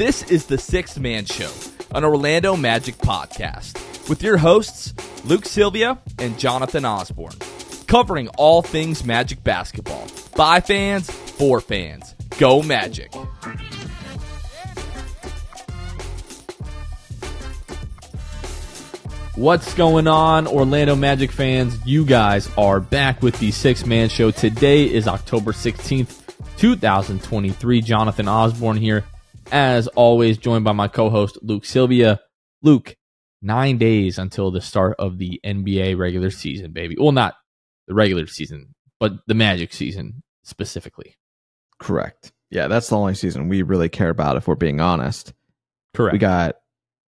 This is the Sixth Man Show, an Orlando Magic podcast, with your hosts, Luke Sylvia and Jonathan Osborne, covering all things Magic basketball, by fans, for fans. Go Magic! What's going on, Orlando Magic fans? You guys are back with the Sixth Man Show. Today is October 16th, 2023. Jonathan Osborne here. As always, joined by my co-host, Luke Sylvia. Luke, 9 days until the start of the NBA regular season, baby. Well, not the regular season, but the Magic season specifically. Correct. Yeah, that's the only season we really care about, if we're being honest. Correct. We got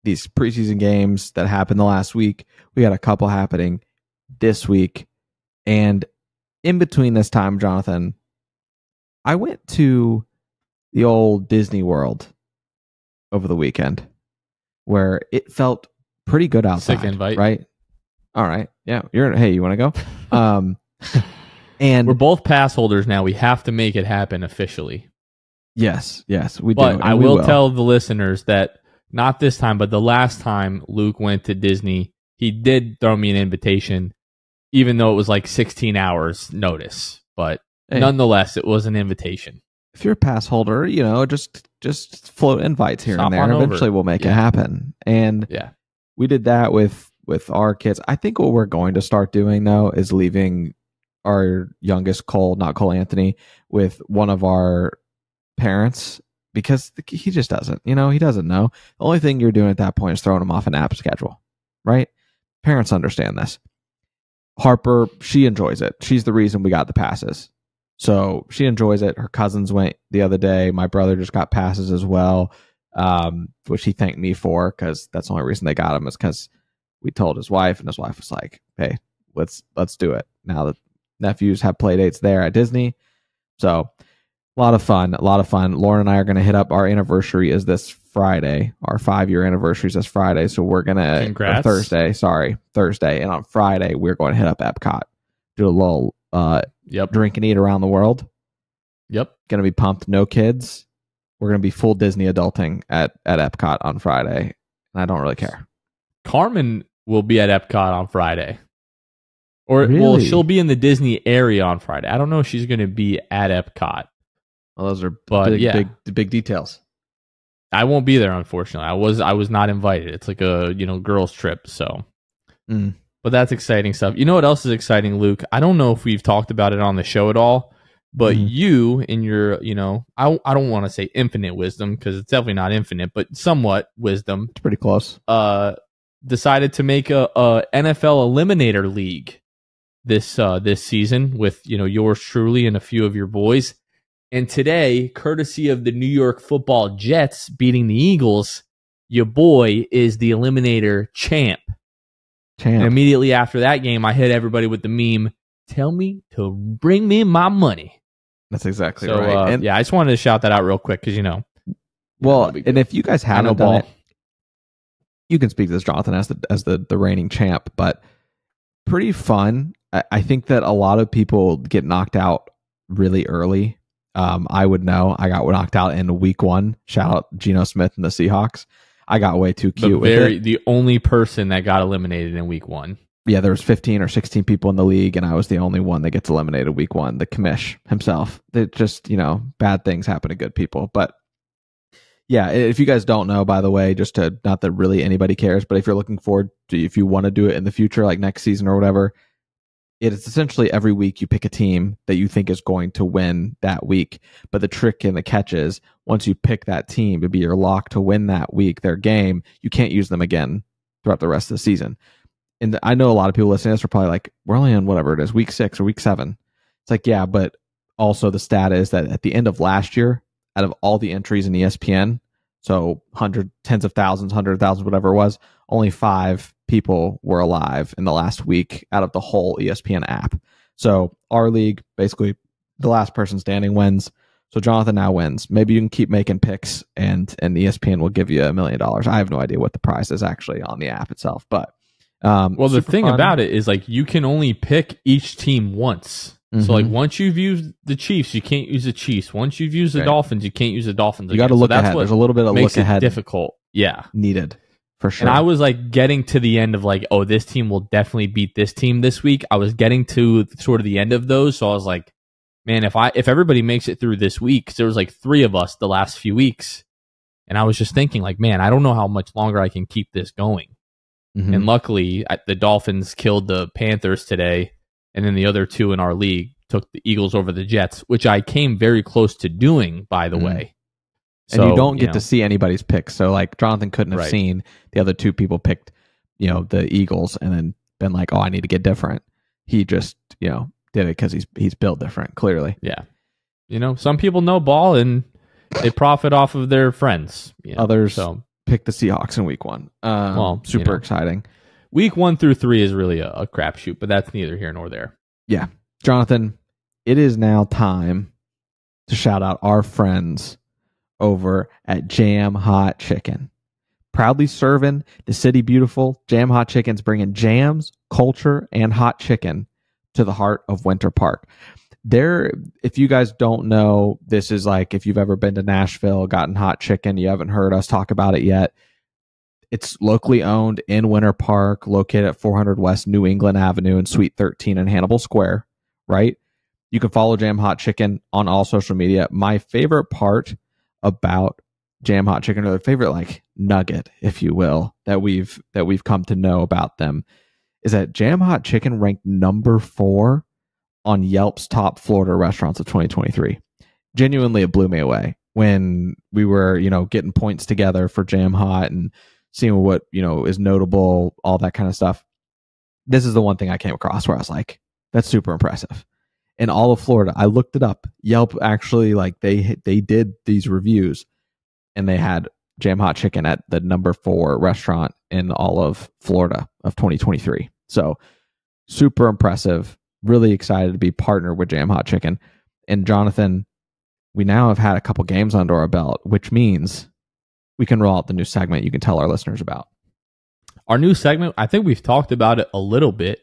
these preseason games that happened the last week. We got a couple happening this week. And in between this time, Jonathan, I went to the old Disney World over the weekend, where it felt pretty good outside. Sick invite, right? All right, yeah. Hey, you want to go? And we're both pass holders now. We have to make it happen officially. Yes, we do. But I will tell the listeners that not this time, but the last time Luke went to Disney, he did throw me an invitation, even though it was like 16 hours notice. But nonetheless, it was an invitation. If you're a pass holder, you know, just float invites here and there. Eventually, we'll make it happen. And we did that with our kids. I think what we're going to start doing, though, is leaving our youngest Cole, not Cole Anthony, with one of our parents, because he just doesn't. You know, he doesn't know. The only thing you're doing at that point is throwing him off an app schedule, right? Parents understand this. Harper, she enjoys it. She's the reason we got the passes. So she enjoys it. Her cousins went the other day. My brother just got passes as well, which he thanked me for, because that's the only reason they got him, is because we told his wife, and his wife was like, "Hey, let's do it now that nephews have play dates there at Disney." So a lot of fun. Lauren and I are going to hit up. Our anniversary is this Friday. Our 5-year anniversary is this Friday. So we're going to Thursday, and on Friday we're going to hit up Epcot, do a little drink and eat around the world. Gonna be pumped. No kids. We're gonna be full Disney adulting at Epcot on Friday, and I don't really care. Carmen will be at Epcot on Friday, or really? Well, she'll be in the Disney area on Friday. I don't know if she's gonna be at Epcot. Well, those are big details. I won't be there, unfortunately. I was not invited. It's like a girls trip, so. But that's exciting stuff. You know what else is exciting, Luke? I don't know if we've talked about it on the show at all, but you in your, I don't want to say infinite wisdom, because it's definitely not infinite, but somewhat wisdom. It's pretty close. Decided to make a NFL Eliminator League this season with, yours truly and a few of your boys. And today, courtesy of the New York Football Jets beating the Eagles, your boy is the Eliminator champ. And immediately after that game, I hit everybody with the meme, "Tell me to bring me my money." That's exactly right. I just wanted to shout that out real quick, because and if you guys haven't done it, you can speak to this, Jonathan, as the reigning champ, but pretty fun. I think that a lot of people get knocked out really early. I would know. I got knocked out in week one. Shout out Geno Smith and the Seahawks. I got way too cute with it. The only person that got eliminated in week one. Yeah, there was 15 or 16 people in the league, and I was the only one that gets eliminated week one, the commish himself. It just, bad things happen to good people. But yeah, if you guys don't know, by the way, just to, not that really anybody cares, but if you're looking forward to, if you want to do it in the future, like next season or whatever, it is essentially every week you pick a team that you think is going to win that week. But the trick and the catch is, once you pick that team to be your lock to win that week, their game, you can't use them again throughout the rest of the season. And I know a lot of people listening to this are probably like, we're only on whatever it is, week 6 or week 7. It's like, yeah, but also the stat is that at the end of last year, out of all the entries in ESPN, so tens of thousands, 100,000, whatever it was, only 5 people were alive in the last week out of the whole ESPN app. So our league, basically the last person standing wins. So Jonathan now wins. Maybe you can keep making picks, and ESPN will give you $1 million. I have no idea what the price is actually on the app itself, but well, the thing about it is, like, you can only pick each team once. Mm-hmm. So, like, once you've used the Chiefs, you can't use the Chiefs. Once you've used the Dolphins, you can't use the Dolphins again. You got to look ahead. There's a little bit of look ahead. Difficult. Yeah. Needed. For sure. And I was, like, getting to the end of, like, oh, this team will definitely beat this team this week. I was getting to sort of the end of those. So I was like, man, if everybody makes it through this week, because there was, like, three of us the last few weeks. And I was just thinking, like, man, I don't know how much longer I can keep this going. Mm-hmm. And luckily, the Dolphins killed the Panthers today. And then the other two in our league took the Eagles over the Jets, which I came very close to doing, by the way. So, and you don't get to see anybody's picks. So, like, Jonathan couldn't have seen the other two people picked, you know, the Eagles and then been like, oh, I need to get different. He just, you know, did it because he's built different, clearly. Yeah. You know, some people know ball and they profit off of their friends. You know, others pick the Seahawks in week one. Super exciting. Week 1 through 3 is really a crapshoot, but that's neither here nor there. Yeah. Jonathan, it is now time to shout out our friends over at Jam Hot Chicken. Proudly serving the city beautiful, Jam Hot Chicken's bringing jams, culture, and hot chicken to the heart of Winter Park. If you guys don't know, this is like if you've ever been to Nashville, gotten hot chicken, you haven't heard us talk about it yet. It's locally owned in Winter Park, located at 400 West New England Avenue and Suite 13 in Hannibal Square, right? You can follow Jam Hot Chicken on all social media. My favorite part about Jam Hot Chicken, or the favorite like nugget, if you will, that we've come to know about them, is that Jam Hot Chicken ranked number 4 on Yelp's top Florida restaurants of 2023. Genuinely, it blew me away when we were, you know, getting points together for Jam Hot and seeing what, you know, is notable, all that kind of stuff. This is the one thing I came across where I was like, that's super impressive. In all of Florida, I looked it up. Yelp actually, like, they did these reviews and they had Jam Hot Chicken at the number 4 restaurant in all of Florida of 2023. So super impressive. Really excited to be partnered with Jam Hot Chicken. And Jonathan, we now have had a couple games under our belt, which means we can roll out the new segment you can tell our listeners about. Our new segment, I think we've talked about it a little bit,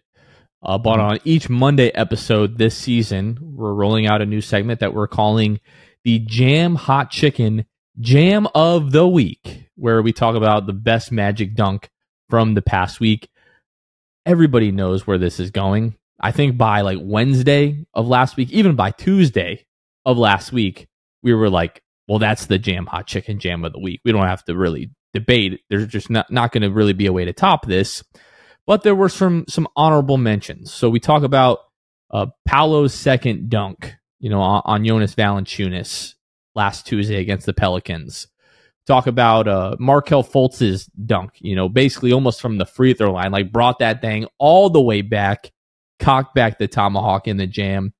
but on each Monday episode this season, we're rolling out a new segment that we're calling the Jam Hot Chicken Jam of the Week, where we talk about the best Magic dunk from the past week. Everybody knows where this is going. I think by like Wednesday of last week, even by Tuesday of last week, we were like, well, that's the Jam Hot Chicken Jam of the Week. We don't have to really debate. There's just not going to really be a way to top this. But there were some honorable mentions. So we talk about Paolo's second dunk, you know, on Jonas Valanciunas last Tuesday against the Pelicans. Talk about Markel Fultz's dunk, you know, basically almost from the free throw line, like brought that thing all the way back, cocked back the tomahawk in the jam.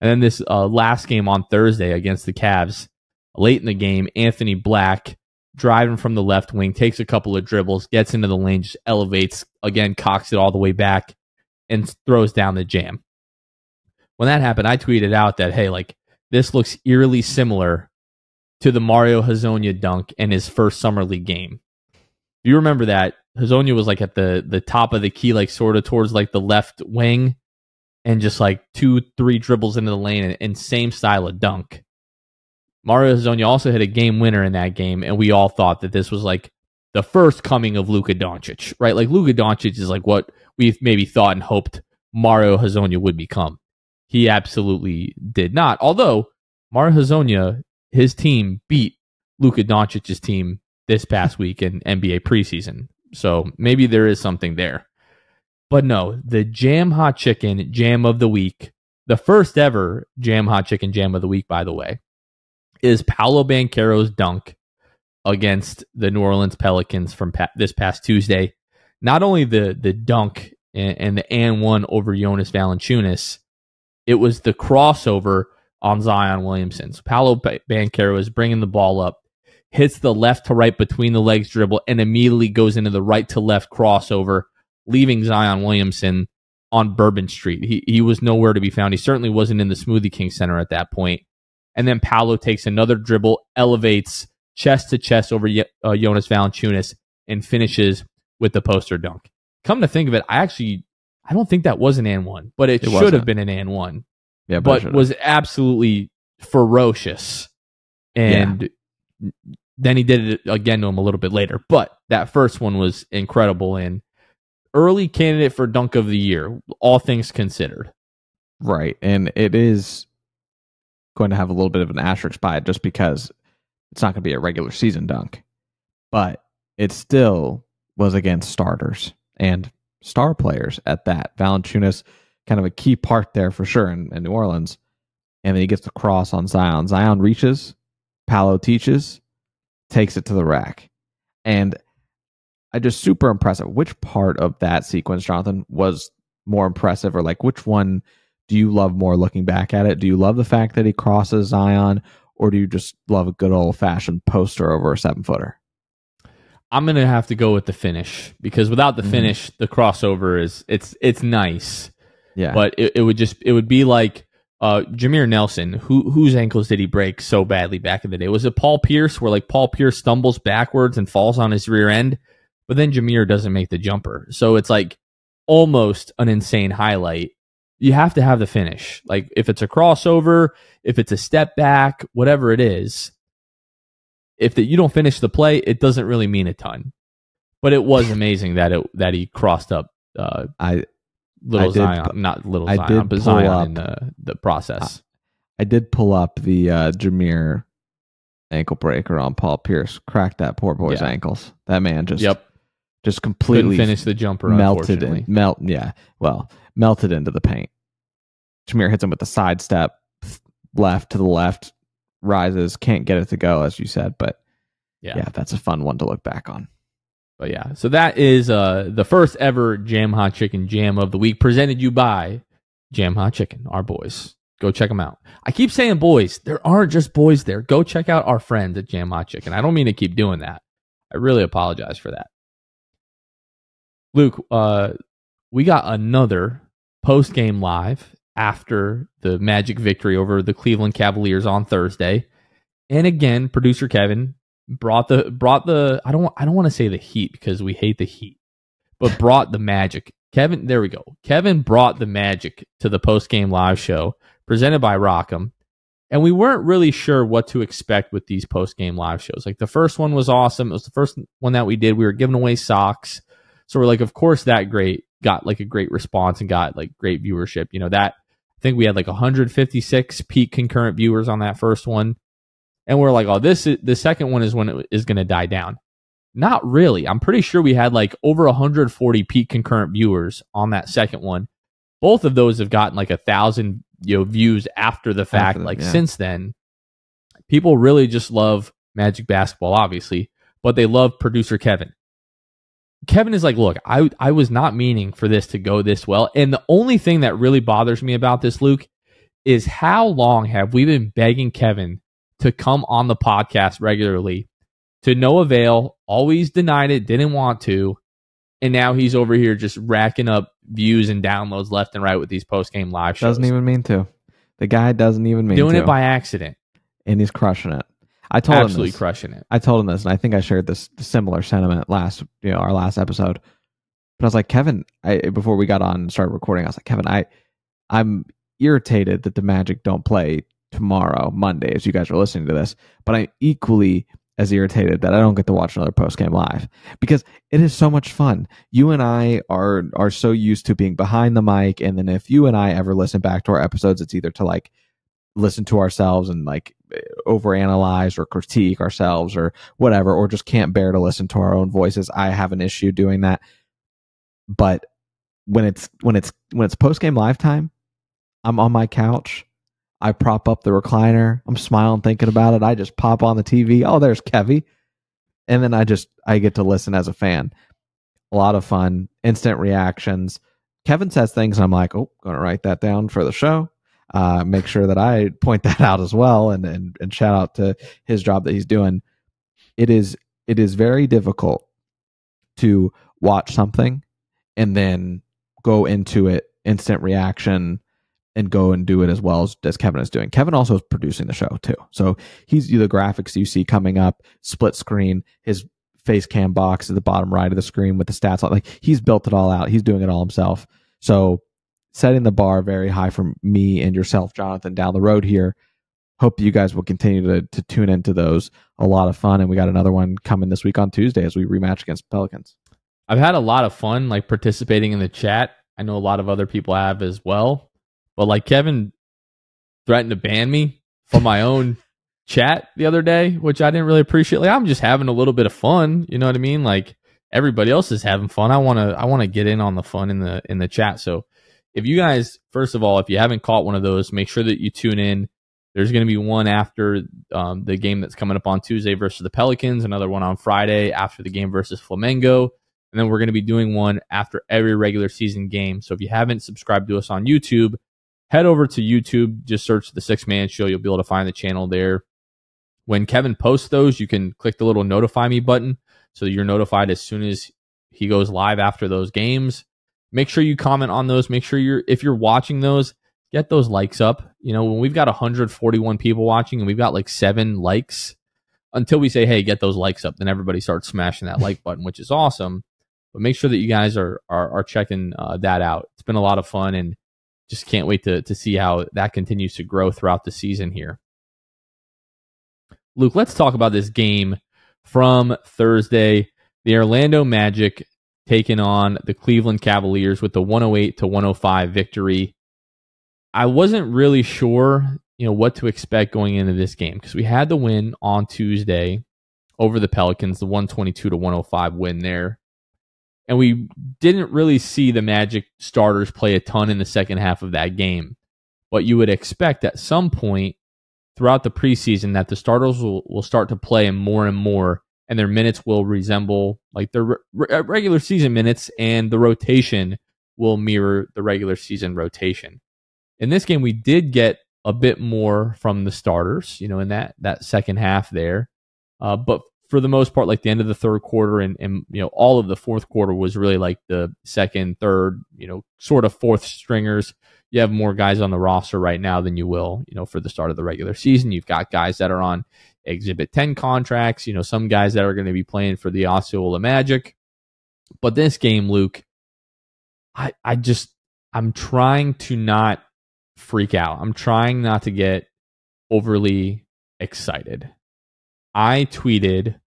And then this last game on Thursday against the Cavs, late in the game, Anthony Black driving from the left wing, takes a couple of dribbles, gets into the lane, just elevates, again, cocks it all the way back, and throws down the jam. When that happened, I tweeted out that, hey, like, this looks eerily similar to the Mario Hezonja dunk in his first summer league game. If you remember that, Hezonja was like at the top of the key, like sort of towards like the left wing, and just like 2-3 dribbles into the lane, and same style of dunk. Mario Hezonja also hit a game winner in that game, and we all thought that this was like the first coming of Luka Doncic, right? Like Luka Doncic is like what we've maybe thought and hoped Mario Hezonja would become. He absolutely did not. Although Mario Hezonja, his team beat Luka Doncic's team this past week in NBA preseason. So maybe there is something there. But no, the Jam Hot Chicken Jam of the Week, the first ever Jam Hot Chicken Jam of the Week, by the way, is Paolo Banchero's dunk against the New Orleans Pelicans from this past Tuesday. Not only the dunk and the and one over Jonas Valanciunas, it was the crossover on Zion Williamson. So Paolo Banchero is bringing the ball up, hits the left to right between the legs dribble, and immediately goes into the right to left crossover, leaving Zion Williamson on Bourbon Street. He was nowhere to be found. He certainly wasn't in the Smoothie King Center at that point. And then Paolo takes another dribble, elevates chest to chest over Jonas Valanciunas, and finishes with the poster dunk. Come to think of it, I don't think that was an and one, but it should have been an and one. Yeah, but was absolutely ferocious. And then he did it again to him a little bit later. But that first one was incredible and early candidate for dunk of the year, all things considered. Right. And it is going to have a little bit of an asterisk by it just because it's not going to be a regular season dunk. But it still was against starters and star players at that. Valanciunas, kind of a key part there for sure in New Orleans. And then he gets the cross on Zion. Zion reaches, Paolo teaches, takes it to the rack. And I just super impressive. Which part of that sequence, Jonathan, was more impressive? Or like, which one do you love more looking back at it? Do you love the fact that he crosses Zion? Or do you just love a good old-fashioned poster over a seven-footer? I'm going to have to go with the finish. Because without the finish, the crossover is it's nice. Yeah, but it would be like Jameer Nelson, whose ankles did he break so badly back in the day? Was it Paul Pierce, where like Paul Pierce stumbles backwards and falls on his rear end, but then Jameer doesn't make the jumper? So it's like almost an insane highlight. You have to have the finish. Like if it's a crossover, if it's a step back, whatever it is, if you don't finish the play, it doesn't really mean a ton. But it was amazing that he crossed up. Zion, but Zion in the process. I did pull up the Jameer ankle breaker on Paul Pierce. Cracked that poor boy's ankles. That man just completely couldn't finish the jumper. Melted into the paint. Jameer hits him with the side step, left to the left, rises, can't get it to go, as you said. But yeah, that's a fun one to look back on. But yeah, so that is the first ever Jam Hot Chicken Jam of the Week, presented you by Jam Hot Chicken, our boys. Go check them out. I keep saying boys. There aren't just boys there. Go check out our friends at Jam Hot Chicken. I don't mean to keep doing that. I really apologize for that. Luke, we got another post-game live after the Magic victory over the Cleveland Cavaliers on Thursday. And again, producer Kevin brought the I don't want to say the heat because we hate the heat, but brought the Magic. Kevin, there we go. Kevin brought the Magic to the post-game live show presented by Rock'em, and we weren't really sure what to expect with these post-game live shows. Like the first one was awesome. It was the first one that we did. We were giving away socks, so we're like, of course that got like a great response and got like great viewership. You know that I think we had like 156 peak concurrent viewers on that first one. And we're like, oh, the second one is when it is going to die down. Not really. I'm pretty sure we had like over 140 peak concurrent viewers on that second one. Both of those have gotten like 1,000 views after the fact. Since then, people really just love Magic basketball, obviously, but they love producer Kevin. Kevin is like, look, I was not meaning for this to go this well. And the only thing that really bothers me about this, Luke, is how long have we been begging Kevin to come on the podcast regularly? To no avail. Always denied it, didn't want to, and now he's over here just racking up views and downloads left and right with these post-game live shows. Doesn't even mean to. The guy doesn't even mean to. Doing it by accident. And he's crushing it. I told him this. Absolutely crushing it. I told him this, and I think I shared this similar sentiment our last episode. But I was like, Kevin, before we got on and started recording, I was like, Kevin, I'm irritated that the Magic don't play tomorrow, Monday, as you guys are listening to this, but I'm equally as irritated that I don't get to watch another post-game live because it is so much fun. You and I are so used to being behind the mic, and then if you and I ever listen back to our episodes, it's either to like listen to ourselves and like overanalyze or critique ourselves or whatever, or just can't bear to listen to our own voices. I have an issue doing that. But when it's post-game live time, I'm on my couch, I prop up the recliner, I'm smiling, thinking about it. I just pop on the TV. Oh, there's Kevy. And then I get to listen as a fan. A lot of fun, instant reactions. Kevin says things, and I'm like, oh, going to write that down for the show. Make sure that I point that out as well, and shout out to his job that he's doing. It is very difficult to watch something and then go into it, instant reaction, and go and do it as well as Kevin is doing. Kevin also is producing the show too. So he's the graphics you see coming up, split screen, his face cam box at the bottom right of the screen with the stats on. Like he's built it all out. He's doing it all himself. So setting the bar very high for me and yourself, Jonathan, down the road here. Hope you guys will continue to tune into those. A lot of fun. And we got another one coming this week on Tuesday as we rematch against Pelicans. I've had a lot of fun, like, participating in the chat. I know a lot of other people have as well. But, like, Kevin threatened to ban me from my own chat the other day, which I didn't really appreciate. Like, I'm just having a little bit of fun. You know what I mean? Like, everybody else is having fun. I want to get in on the fun in the chat. So if you guys, first of all, if you haven't caught one of those, make sure that you tune in. There's going to be one after the game that's coming up on Tuesday versus the Pelicans, another one on Friday after the game versus Flamengo, and then we're going to be doing one after every regular season game. So if you haven't subscribed to us on YouTube, head over to YouTube. Just search the Sixth Man Show. You'll be able to find the channel there. When Kevin posts those, you can click the little notify me button so that you're notified as soon as he goes live after those games. Make sure you comment on those. Make sure if you're watching those, get those likes up. You know, when we've got 141 people watching and we've got like 7 likes, until we say, hey, get those likes up, then everybody starts smashing that like button, which is awesome. But make sure that you guys are checking that out. It's been a lot of fun and just can't wait to see how that continues to grow throughout the season here. Luke, let's talk about this game from Thursday. The Orlando Magic taking on the Cleveland Cavaliers with the 108-105 victory. I wasn't really sure, you know, what to expect going into this game because we had the win on Tuesday over the Pelicans, the 122-105 win there. And we didn't really see the Magic starters play a ton in the second half of that game. But you would expect at some point throughout the preseason that the starters will start to play and more, and their minutes will resemble like their regular season minutes, and the rotation will mirror the regular season rotation. In this game, we did get a bit more from the starters, you know, in that second half there. But for the most part, like the end of the third quarter and you know, all of the fourth quarter was really like the second, third, you know, sort of fourth stringers. You have more guys on the roster right now than you will, you know, for the start of the regular season. You've got guys that are on Exhibit 10 contracts, you know, some guys that are going to be playing for the Osceola Magic. But this game, Luke, I'm trying to not freak out. I'm trying not to get overly excited. I tweeted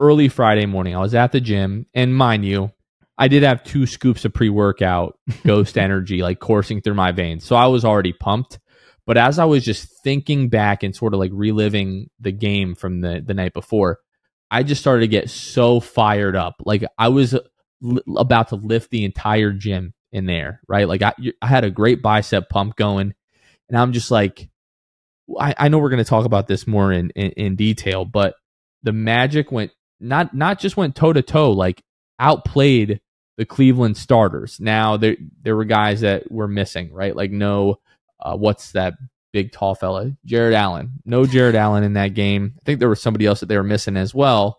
early Friday morning. I was at the gym, and mind you, I did have 2 scoops of pre-workout ghost energy like coursing through my veins. So I was already pumped. But as I was just thinking back and sort of like reliving the game from the night before, I just started to get so fired up. Like I was about to lift the entire gym in there, right? Like I had a great bicep pump going, and I'm just like, I know we're going to talk about this more in detail, but the Magic went not just went toe to toe, like outplayed the Cleveland starters. Now there were guys that were missing, right? Like what's that big tall fella? Jared Allen. No Jared Allen in that game. I think there was somebody else that they were missing as well.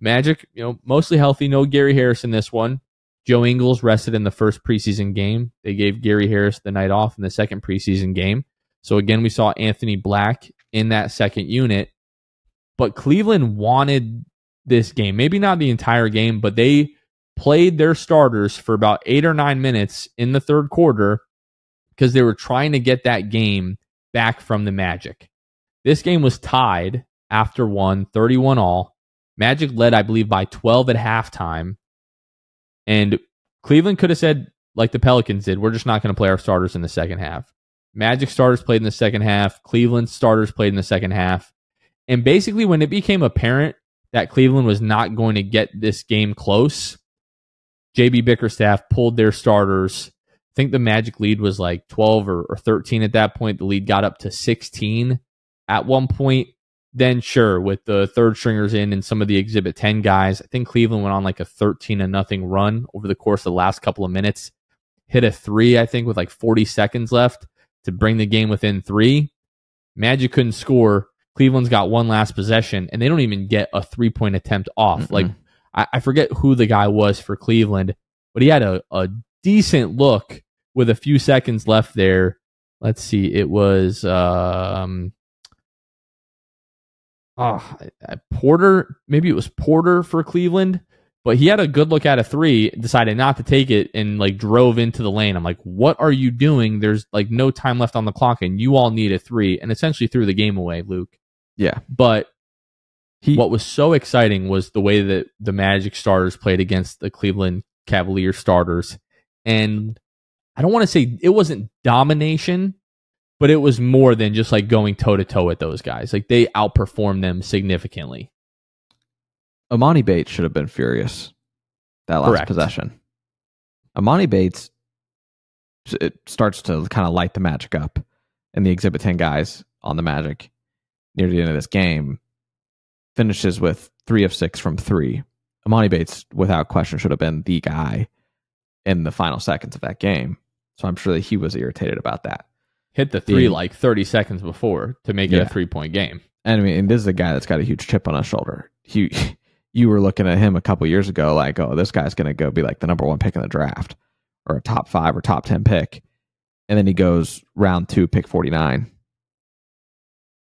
Magic, you know, mostly healthy. No Gary Harris in this one. Joe Ingles rested in the first preseason game. They gave Gary Harris the night off in the second preseason game. So again, we saw Anthony Black in that second unit. But Cleveland wanted this game. Maybe not the entire game, but they played their starters for about 8 or 9 minutes in the third quarter because they were trying to get that game back from the Magic. This game was tied after 31-all. Magic led, I believe, by 12 at halftime. And Cleveland could have said, like the Pelicans did, we're just not going to play our starters in the second half. Magic starters played in the second half. Cleveland starters played in the second half. And basically, when it became apparent that Cleveland was not going to get this game close, JB Bickerstaff pulled their starters. I think the Magic lead was like 12 or 13 at that point. The lead got up to 16 at one point. Then sure, with the third stringers in and some of the Exhibit 10 guys, I think Cleveland went on like a 13-0 run over the course of the last couple of minutes. Hit a 3, I think, with like 40 seconds left to bring the game within 3. Magic couldn't score. Cleveland's got one last possession, and they don't even get a 3-point attempt off. Mm-mm. Like I forget who the guy was for Cleveland, but he had a decent look with a few seconds left there. Let's see, it was Porter. Maybe it was Porter for Cleveland But he had a good look at a three, decided not to take it, and like drove into the lane. I'm like, what are you doing? There's like no time left on the clock, and you all need a three, and essentially threw the game away, Luke. Yeah. But what was so exciting was the way that the Magic starters played against the Cleveland Cavaliers starters. And I don't want to say it wasn't domination, but it was more than just like going toe-to-toe with those guys. Like they outperformed them significantly. Amani Bates should have been furious that last possession. Amani Bates, it starts to kind of light the Magic up, and the Exhibit 10 guys on the Magic near the end of this game finishes with 3 of 6 from three. Amani Bates, without question, should have been the guy in the final seconds of that game. So I'm sure that he was irritated about that. Hit the three like 30 seconds before to make it a three-point game. And I mean, and this is a guy that's got a huge chip on his shoulder. You were looking at him a couple years ago like, oh, this guy's going to go be like the #1 pick in the draft or a top 5 or top 10 pick. And then he goes round 2, pick 49.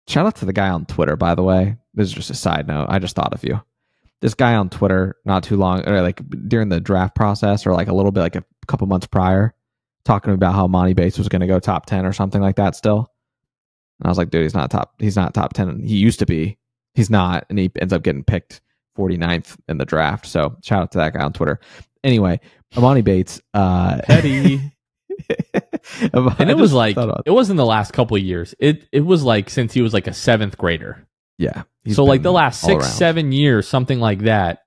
Shout out to the guy on Twitter, by the way. This is just a side note. I just thought of you. This guy on Twitter not too long, or like during the draft process or like a little bit, like a couple months prior, talking about how Monty Bates was going to go top 10 or something like that still. And I was like, dude, he's not top 10. He used to be. He's not, and he ends up getting picked 49th in the draft. So shout out to that guy on Twitter. Anyway, Amani Bates. Petty. And it was like, it wasn't the last couple of years. It was like since he was like a 7th grader. Yeah. So like the last 6-7 years, something like that.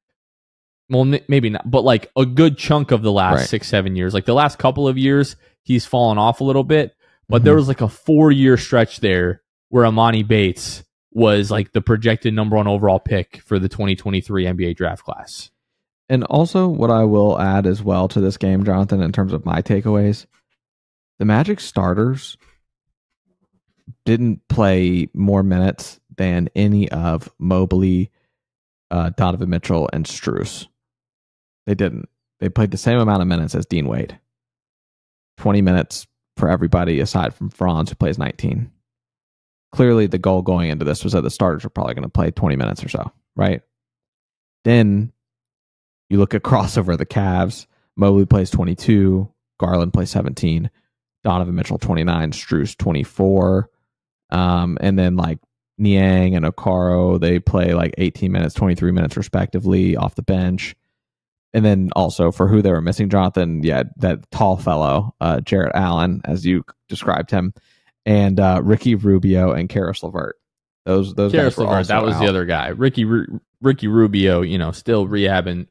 Well, maybe not, but like a good chunk of the last 6-7 years. Like the last couple of years, he's fallen off a little bit. But there was like a 4-year stretch there where Amani Bates was like the projected #1 overall pick for the 2023 NBA draft class. And also what I will add as well to this game, Jonathan, in terms of my takeaways, the Magic starters didn't play more minutes than any of Mobley, Donovan Mitchell, and Strus. They didn't. They played the same amount of minutes as Dean Wade. 20 minutes for everybody aside from Franz, who plays 19. Clearly, the goal going into this was that the starters were probably going to play 20 minutes or so, right? Then you look at crossover of the Cavs. Mobley plays 22. Garland plays 17. Donovan Mitchell, 29. Strus, 24. And then like Niang and Okaro, they play like 18 minutes, 23 minutes respectively off the bench. And then also for who they were missing, Jonathan, that tall fellow, Jared Allen, as you described him, and Ricky Rubio and Karis LeVert. Those Karis LeVert, that was out. The other guy. Ricky Rubio, you know, still rehabbing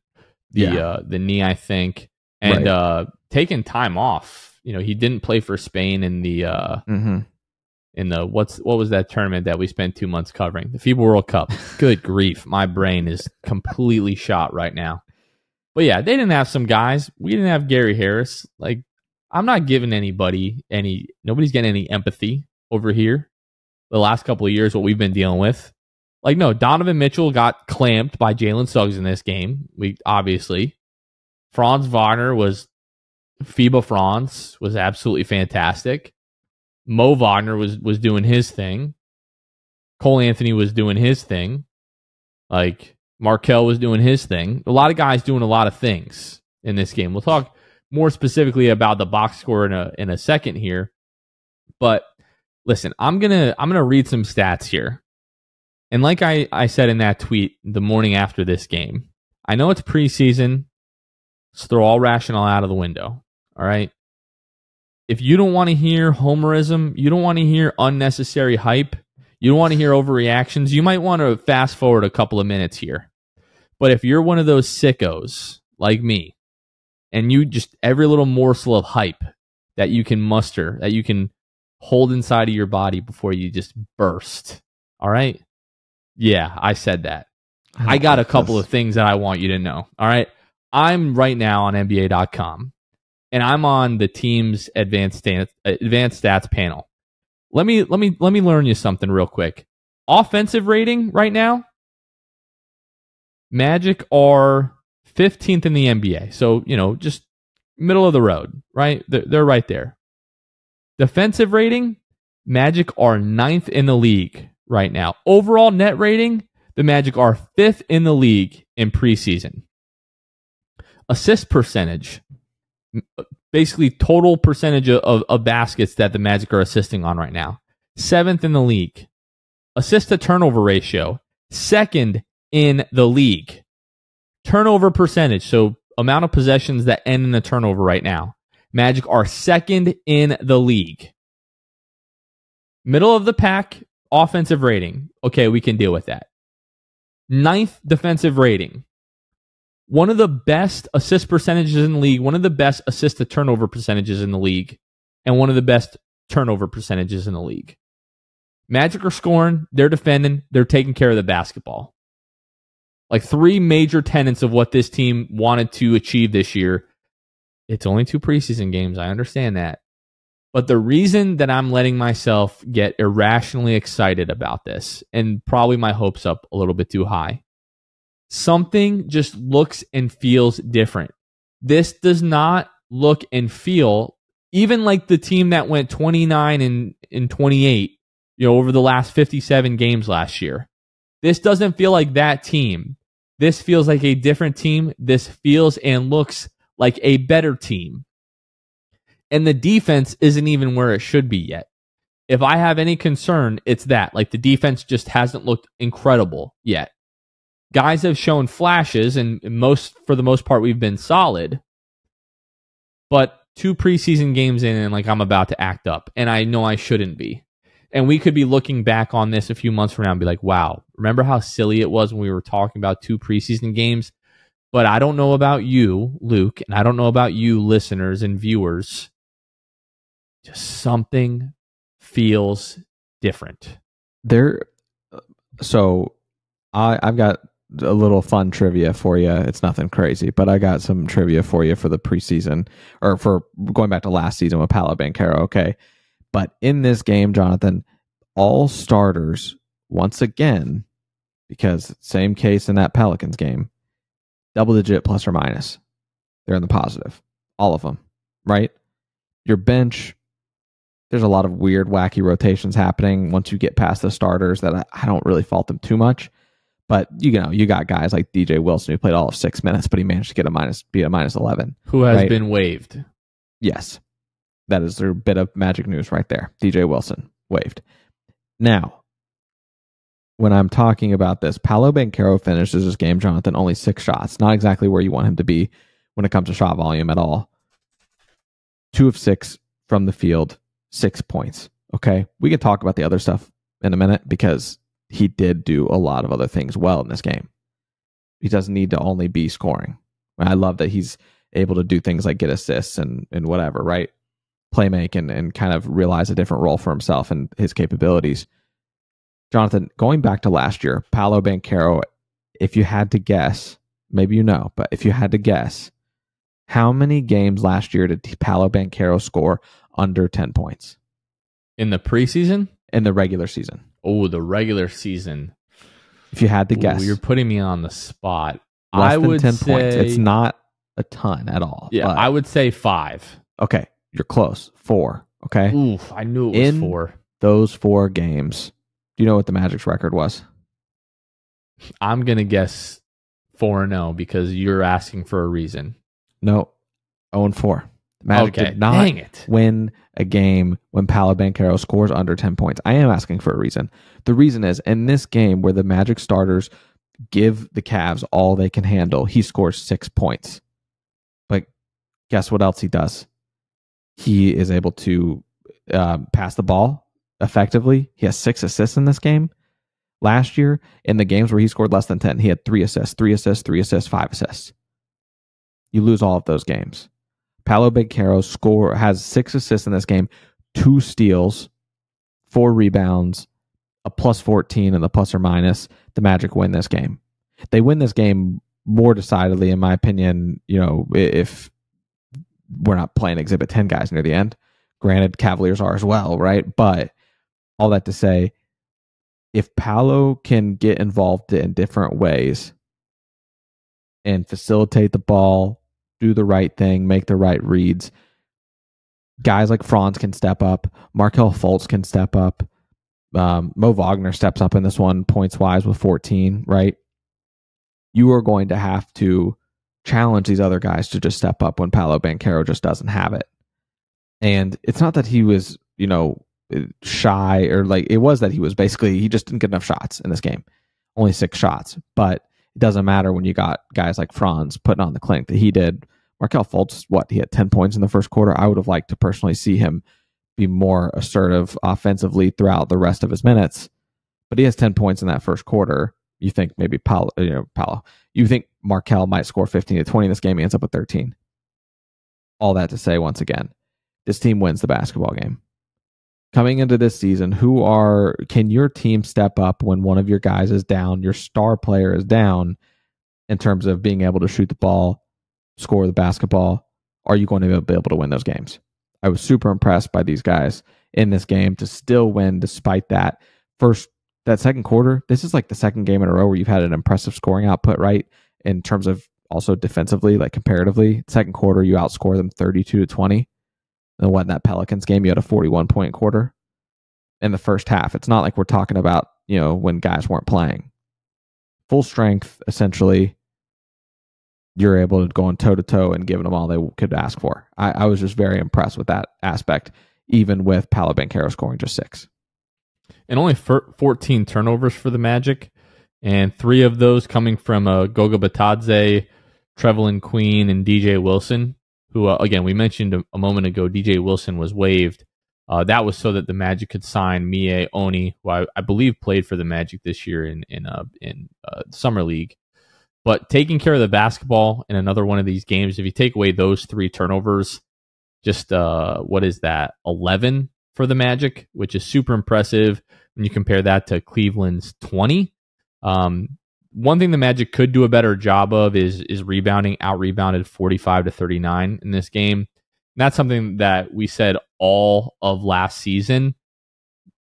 the knee, I think, and taking time off. You know, he didn't play for Spain in the what was that tournament that we spent 2 months covering? The FIBA World Cup. Good grief, my brain is completely shot right now. But yeah, they didn't have some guys. We didn't have Gary Harris. Like, I'm not giving anybody nobody's getting any empathy over here. The last couple of years, what we've been dealing with. Like, no, Donovan Mitchell got clamped by Jalen Suggs in this game. We obviously, Franz Wagner was, FIBA Franz was absolutely fantastic. Mo Wagner was doing his thing. Cole Anthony was doing his thing. Like, Markel was doing his thing. A lot of guys doing a lot of things in this game. We'll talk more specifically about the box score in a second here. But listen, I'm gonna read some stats here. And like I said in that tweet the morning after this game, I know it's preseason. Let's throw all rationale out of the window. All right. If you don't want to hear homerism, you don't want to hear unnecessary hype, you don't want to hear overreactions, you might want to fast forward a couple of minutes here. But if you're one of those sickos like me, and you just every little morsel of hype that you can muster, that you can hold inside of your body before you just burst. All right? Yeah, I said that. I got a couple of things that I want you to know. All right? I'm right now on NBA.com, and I'm on the team's advanced stats panel. Let me learn you something real quick. Offensive rating right now, Magic are 15th in the NBA. So, you know, just middle of the road, right? They're right there. Defensive rating, Magic are 9th in the league right now. Overall net rating, the Magic are 5th in the league in preseason. assist percentage, basically total percentage of baskets that the Magic are assisting on right now, 7th in the league. Assist to turnover ratio, 2nd in the league. Turnover percentage, so amount of possessions that end in a turnover right now, Magic are 2nd in the league. Middle of the pack offensive rating. Okay, we can deal with that. 9th defensive rating. One of the best assist percentages in the league, one of the best assist to turnover percentages in the league, and one of the best turnover percentages in the league. Magic are scoring, they're defending, they're taking care of the basketball. Like three major tenets of what this team wanted to achieve this year. It's only 2 preseason games, I understand that. But the reason that I'm letting myself get irrationally excited about this, and probably my hopes up a little bit too high, something just looks and feels different. This does not look and feel even like the team that went 29 and 28, over the last 57 games last year. This doesn't feel like that team. This feels like a different team. This feels and looks like a better team. And the defense isn't even where it should be yet. If I have any concern, it's that. Like, the defense just hasn't looked incredible yet. Guys have shown flashes, and for the most part, we've been solid. But 2 preseason games in, and I'm about to act up, and I know I shouldn't be. And we could be looking back on this a few months from now and be like, wow, remember how silly it was when we were talking about 2 preseason games? But I don't know about you, Luke, and I don't know about you, listeners and viewers. Just something feels different. I've got a little fun trivia for you. It's nothing crazy, but I got some trivia for you for the preseason, or for going back to last season with Paolo Banchero, okay? But in this game, Jonathan, all starters, once again, because same case in that Pelicans game, double-digit plus or minus. They're in the positive. All of them, right? Your bench, there's a lot of weird, wacky rotations happening once you get past the starters that I don't really fault them too much. But, you got guys like DJ Wilson who played all of 6 minutes, but he managed to get a minus 11. Who has been waived. Yes. That is a bit of Magic news right there. DJ Wilson waived. Now, when I'm talking about this, Paolo Banchero finishes this game, Jonathan, only 6 shots. Not exactly where you want him to be when it comes to shot volume at all. 2 of 6 from the field, 6 points. Okay, we can talk about the other stuff in a minute because he did do a lot of other things well in this game. He doesn't need to only be scoring. I love that he's able to do things like get assists and whatever, right? Playmake and kind of realize a different role for himself and his capabilities. Jonathan, going back to last year, Paolo Banchero, if you had to guess, maybe but if you had to guess, how many games last year did Paolo Banchero score under 10 points? In the preseason? In the regular season. Oh, the regular season. If you had to guess. You're putting me on the spot. I would say... 10 points. It's not a ton at all. Yeah, I would say 5. Okay, you're close. 4, okay? Oof, I knew it was 4. In those 4 games... Do you know what the Magic's record was? I'm going to guess 4-0 because you're asking for a reason. No, 0-4. The Magic did not win a game when Paolo Banchero scores under 10 points. I am asking for a reason. The reason is, in this game where the Magic starters give the Cavs all they can handle, he scores 6 points. But guess what else he does? He is able to pass the ball effectively. He has 6 assists in this game. Last year, in the games where he scored less than 10, he had 3 assists, 5 assists. You lose all of those games. Paolo Banchero has 6 assists in this game, 2 steals, 4 rebounds, a plus 14 and the plus or minus. The Magic win this game. They win this game more decidedly, in my opinion, if we're not playing Exhibit 10 guys near the end. Granted, Cavaliers are as well, right? But all that to say, if Paolo can get involved in different ways and facilitate the ball, do the right thing, make the right reads, guys like Franz can step up, Markel Fultz can step up, Mo Wagner steps up in this one points-wise with 14, right? You are going to have to challenge these other guys to just step up when Paolo Banchero just doesn't have it. And it's not that he was, you know, shy or like it was that he was basically, he just didn't get enough shots in this game. Only 6 shots, but it doesn't matter when you got guys like Franz putting on the clinic that he did. Markel Fultz, what, he had 10 points in the first quarter. I would have liked to personally see him be more assertive offensively throughout the rest of his minutes, but he has 10 points in that first quarter. You think maybe you think Markel might score 15 to 20 in this game. He ends up with 13. All that to say, once again, this team wins the basketball game. Coming into this season, can your team step up when one of your guys is down, your star player is down in terms of being able to shoot the ball, score the basketball? Are you going to be able to win those games? I was super impressed by these guys in this game to still win despite that. That second quarter, this is like the second game in a row where you've had an impressive scoring output, right? In terms of also defensively, like comparatively, second quarter, you outscore them 32 to 20. And what, in that Pelicans game, you had a 41-point quarter in the first half. It's not like we're talking about, you know, when guys weren't playing. Full strength, essentially, you're able to go on toe-to-toe and giving them all they could ask for. I was just very impressed with that aspect, even with Paolo Banchero scoring just 6. And only 14 turnovers for the Magic, and 3 of those coming from Goga Batadze, Trevelyan Queen, and DJ Wilson, who, again, we mentioned a moment ago, DJ Wilson was waived. That was so that the Magic could sign Mie Oni, who I believe played for the Magic this year in Summer League. But taking care of the basketball in another one of these games, if you take away those 3 turnovers, just what is that, 11 for the Magic, which is super impressive when you compare that to Cleveland's 20. One thing the Magic could do a better job of is rebounding. Out-rebounded 45 to 39 in this game. And that's something that we said all of last season,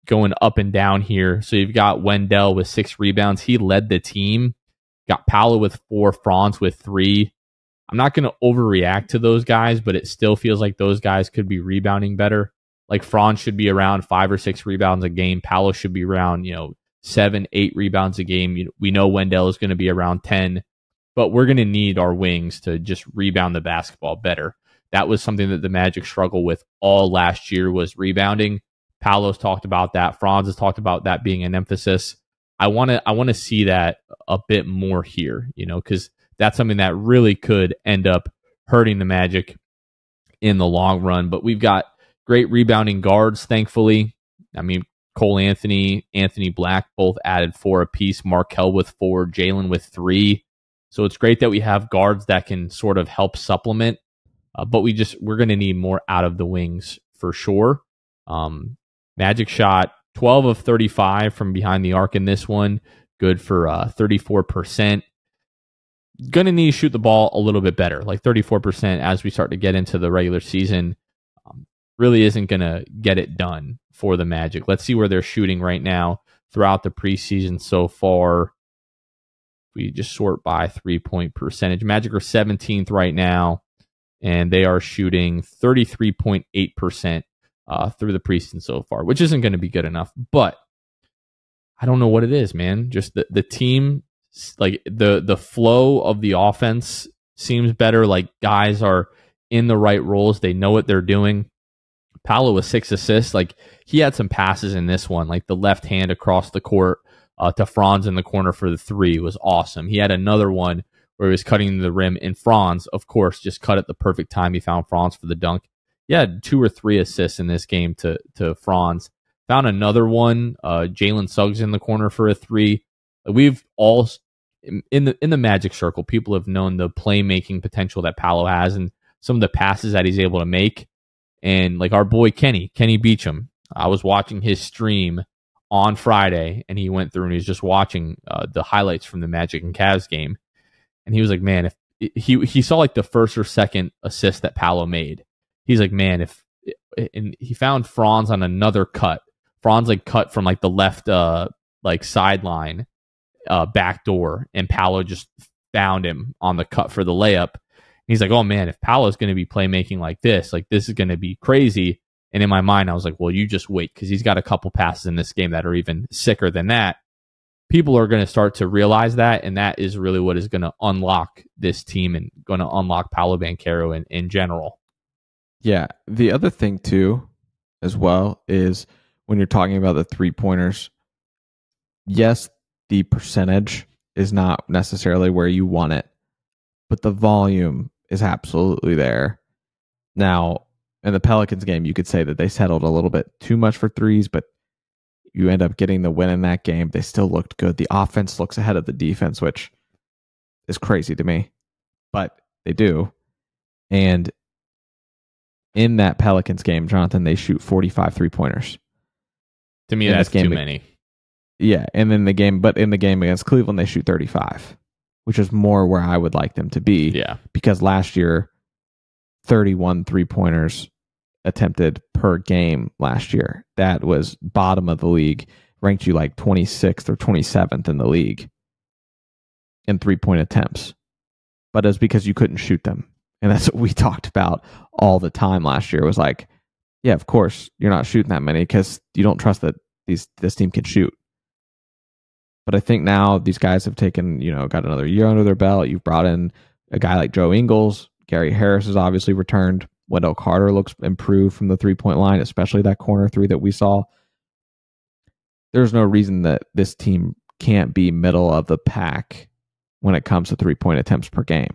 going up and down here. So you've got Wendell with 6 rebounds. He led the team. Got Paolo with 4, Franz with 3. I'm not going to overreact to those guys, but it still feels like those guys could be rebounding better. Like Franz should be around 5 or 6 rebounds a game. Paolo should be around, 7-8 rebounds a game. We know Wendell is going to be around 10, but we're going to need our wings to just rebound the basketball better. That was something that the Magic struggled with all last year, was rebounding. Paolo's talked about that. Franz has talked about that being an emphasis. I want to see that a bit more here, because that's something that really could end up hurting the Magic in the long run. But we've got great rebounding guards, thankfully. I mean, Cole Anthony, Anthony Black, both added 4 apiece. Markel with 4, Jalen with 3. So it's great that we have guards that can sort of help supplement, but we're going to need more out of the wings for sure. Magic shot 12 of 35 from behind the arc in this one. Good for 34%. Going to need to shoot the ball a little bit better, like 34% as we start to get into the regular season. Really isn't going to get it done for the Magic. Let's see where they're shooting right now throughout the preseason so far. We just sort by 3-point percentage. Magic are 17th right now, and they are shooting 33.8% through the preseason so far, which isn't going to be good enough. But I don't know what it is, man. Just the team, like the flow of the offense seems better. Like guys are in the right roles. They know what they're doing. Paolo with 6 assists. Like, he had some passes in this one, like the left hand across the court to Franz in the corner for the 3 was awesome. He had another one where he was cutting the rim, and Franz, of course, just cut at the perfect time. He found Franz for the dunk. He had 2 or 3 assists in this game to Franz. Found another one, Jalen Suggs in the corner for a 3. We've all in the Magic circle, people have known the playmaking potential that Paolo has and some of the passes that he's able to make. And like our boy Kenny Beachum, I was watching his stream on Friday, and he went through and he was just watching the highlights from the Magic and Cavs game, and he was like, "Man, if he saw like the first or second assist that Paolo made, he's like, man, if and he found Franz on another cut, Franz like cut from like the left like sideline back door, and Paolo just found him on the cut for the layup." He's like, oh, man, if Paolo's going to be playmaking like this is going to be crazy. And in my mind, I was like, well, you just wait, because he's got a couple passes in this game that are even sicker than that. people are going to start to realize that, and that is really what is going to unlock this team and going to unlock Paolo Banchero in general. Yeah. The other thing, too, as well, is when you're talking about the three-pointers, yes, the percentage is not necessarily where you want it, but the volume is absolutely there. Now, in the Pelicans game, you could say that they settled a little bit too much for threes, but you end up getting the win in that game. They still looked good. The offense looks ahead of the defense, which is crazy to me, but they do. And in that Pelicans game, Jonathan, they shoot 45 three-pointers. To me, that's too many. Yeah, and then in the game against Cleveland, they shoot 35, which is more where I would like them to be. Yeah, because last year, 31 three-pointers attempted per game last year. That was bottom of the league, ranked you like 26th or 27th in the league in three-point attempts. But it's because you couldn't shoot them. And that's what we talked about all the time last year. It was like, yeah, of course, you're not shooting that many because you don't trust that this team can shoot. But I think now these guys have taken, got another year under their belt. You've brought in a guy like Joe Ingles. Gary Harris has obviously returned. Wendell Carter looks improved from the three-point line, especially that corner three that we saw. There's no reason that this team can't be middle of the pack when it comes to three-point attempts per game.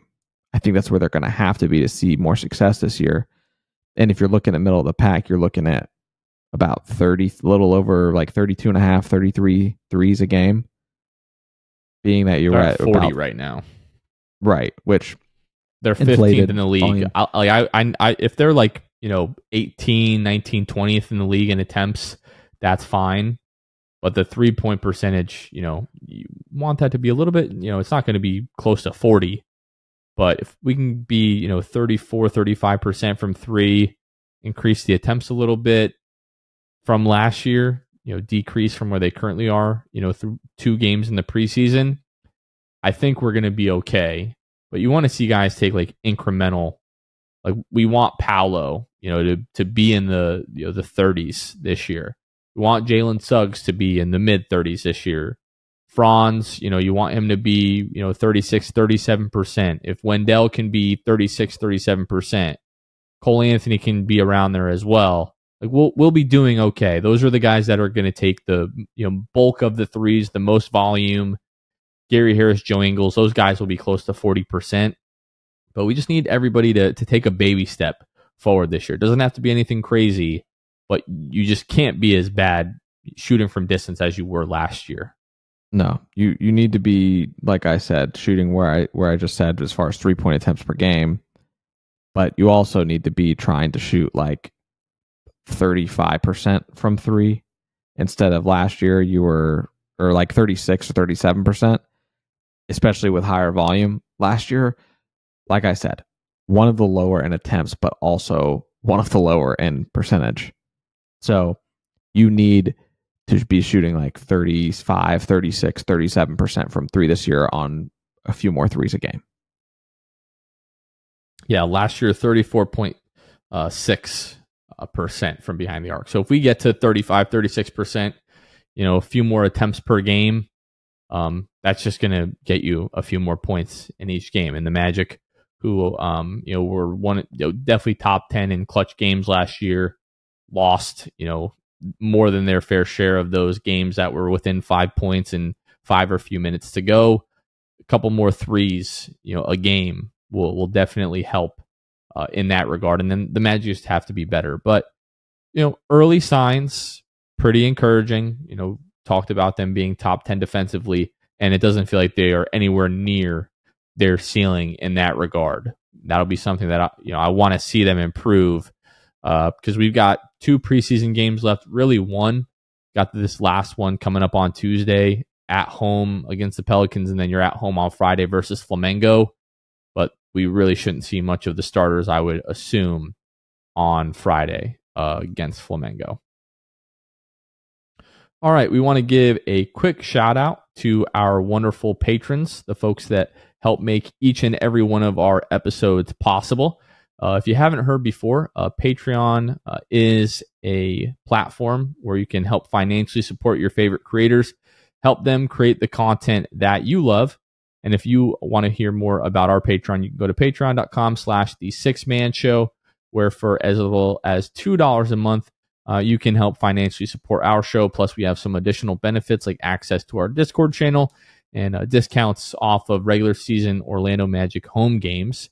I think that's where they're going to have to be to see more success this year. And if you're looking at middle of the pack, you're looking at about 30, a little over like 32 and a half, 33 threes a game. Being that you're at 40 about, right now, right? Which they're 15th in the league. If they're 18, 19, 20th in the league in attempts, that's fine. But the 3-point percentage, you want that to be a little bit. It's not going to be close to 40. But if we can be, 34, 35% from three, increase the attempts a little bit from last year. Decrease from where they currently are, through two games in the preseason, I think we're going to be okay. But you want to see guys take incremental, we want Paolo, to be in the, the 30s this year. We want Jalen Suggs to be in the mid 30s this year. Franz, you want him to be, 36, 37%. If Wendell can be 36, 37%, Cole Anthony can be around there as well. We'll be doing okay. Those are the guys that are going to take the bulk of the threes, the most volume. Gary Harris, Joe Ingles, those guys will be close to 40%. But we just need everybody to take a baby step forward this year. It doesn't have to be anything crazy, but you just can't be as bad shooting from distance as you were last year. No, you need to be, like I said, shooting where I just said as far as three-point attempts per game. But you also need to be trying to shoot 35% from three instead of last year you were 36 or 37%, especially with higher volume. Last year, like I said, one of the lower in attempts, but also one of the lower in percentage. So you need to be shooting 35, 36, 37% from three this year on a few more threes a game. Yeah, last year 34.6% from behind the arc. So if we get to 35, 36%, a few more attempts per game, that's just going to get you a few more points in each game. And the Magic, who were one, definitely top 10 in clutch games last year, lost more than their fair share of those games that were within 5 points and five or few minutes to go. A couple more threes, a game will definitely help. In that regard, and then the Magic just have to be better. But early signs, pretty encouraging. Talked about them being top 10 defensively, and it doesn't feel like they are anywhere near their ceiling in that regard. That'll be something that I want to see them improve because we've got two preseason games left. Really, one, got this last one coming up on Tuesday at home against the Pelicans, and then you're at home on Friday versus Flamengo. We really shouldn't see much of the starters, I would assume, on Friday against Flamengo. All right, we want to give a quick shout out to our wonderful patrons, the folks that help make each and every one of our episodes possible. If you haven't heard before, Patreon is a platform where you can help financially support your favorite creators, help them create the content that you love. And if you want to hear more about our Patreon, you can go to patreon.com/the6man show, where for as little as $2 a month, you can help financially support our show. Plus, we have some additional benefits like access to our Discord channel and discounts off of regular season Orlando Magic home games.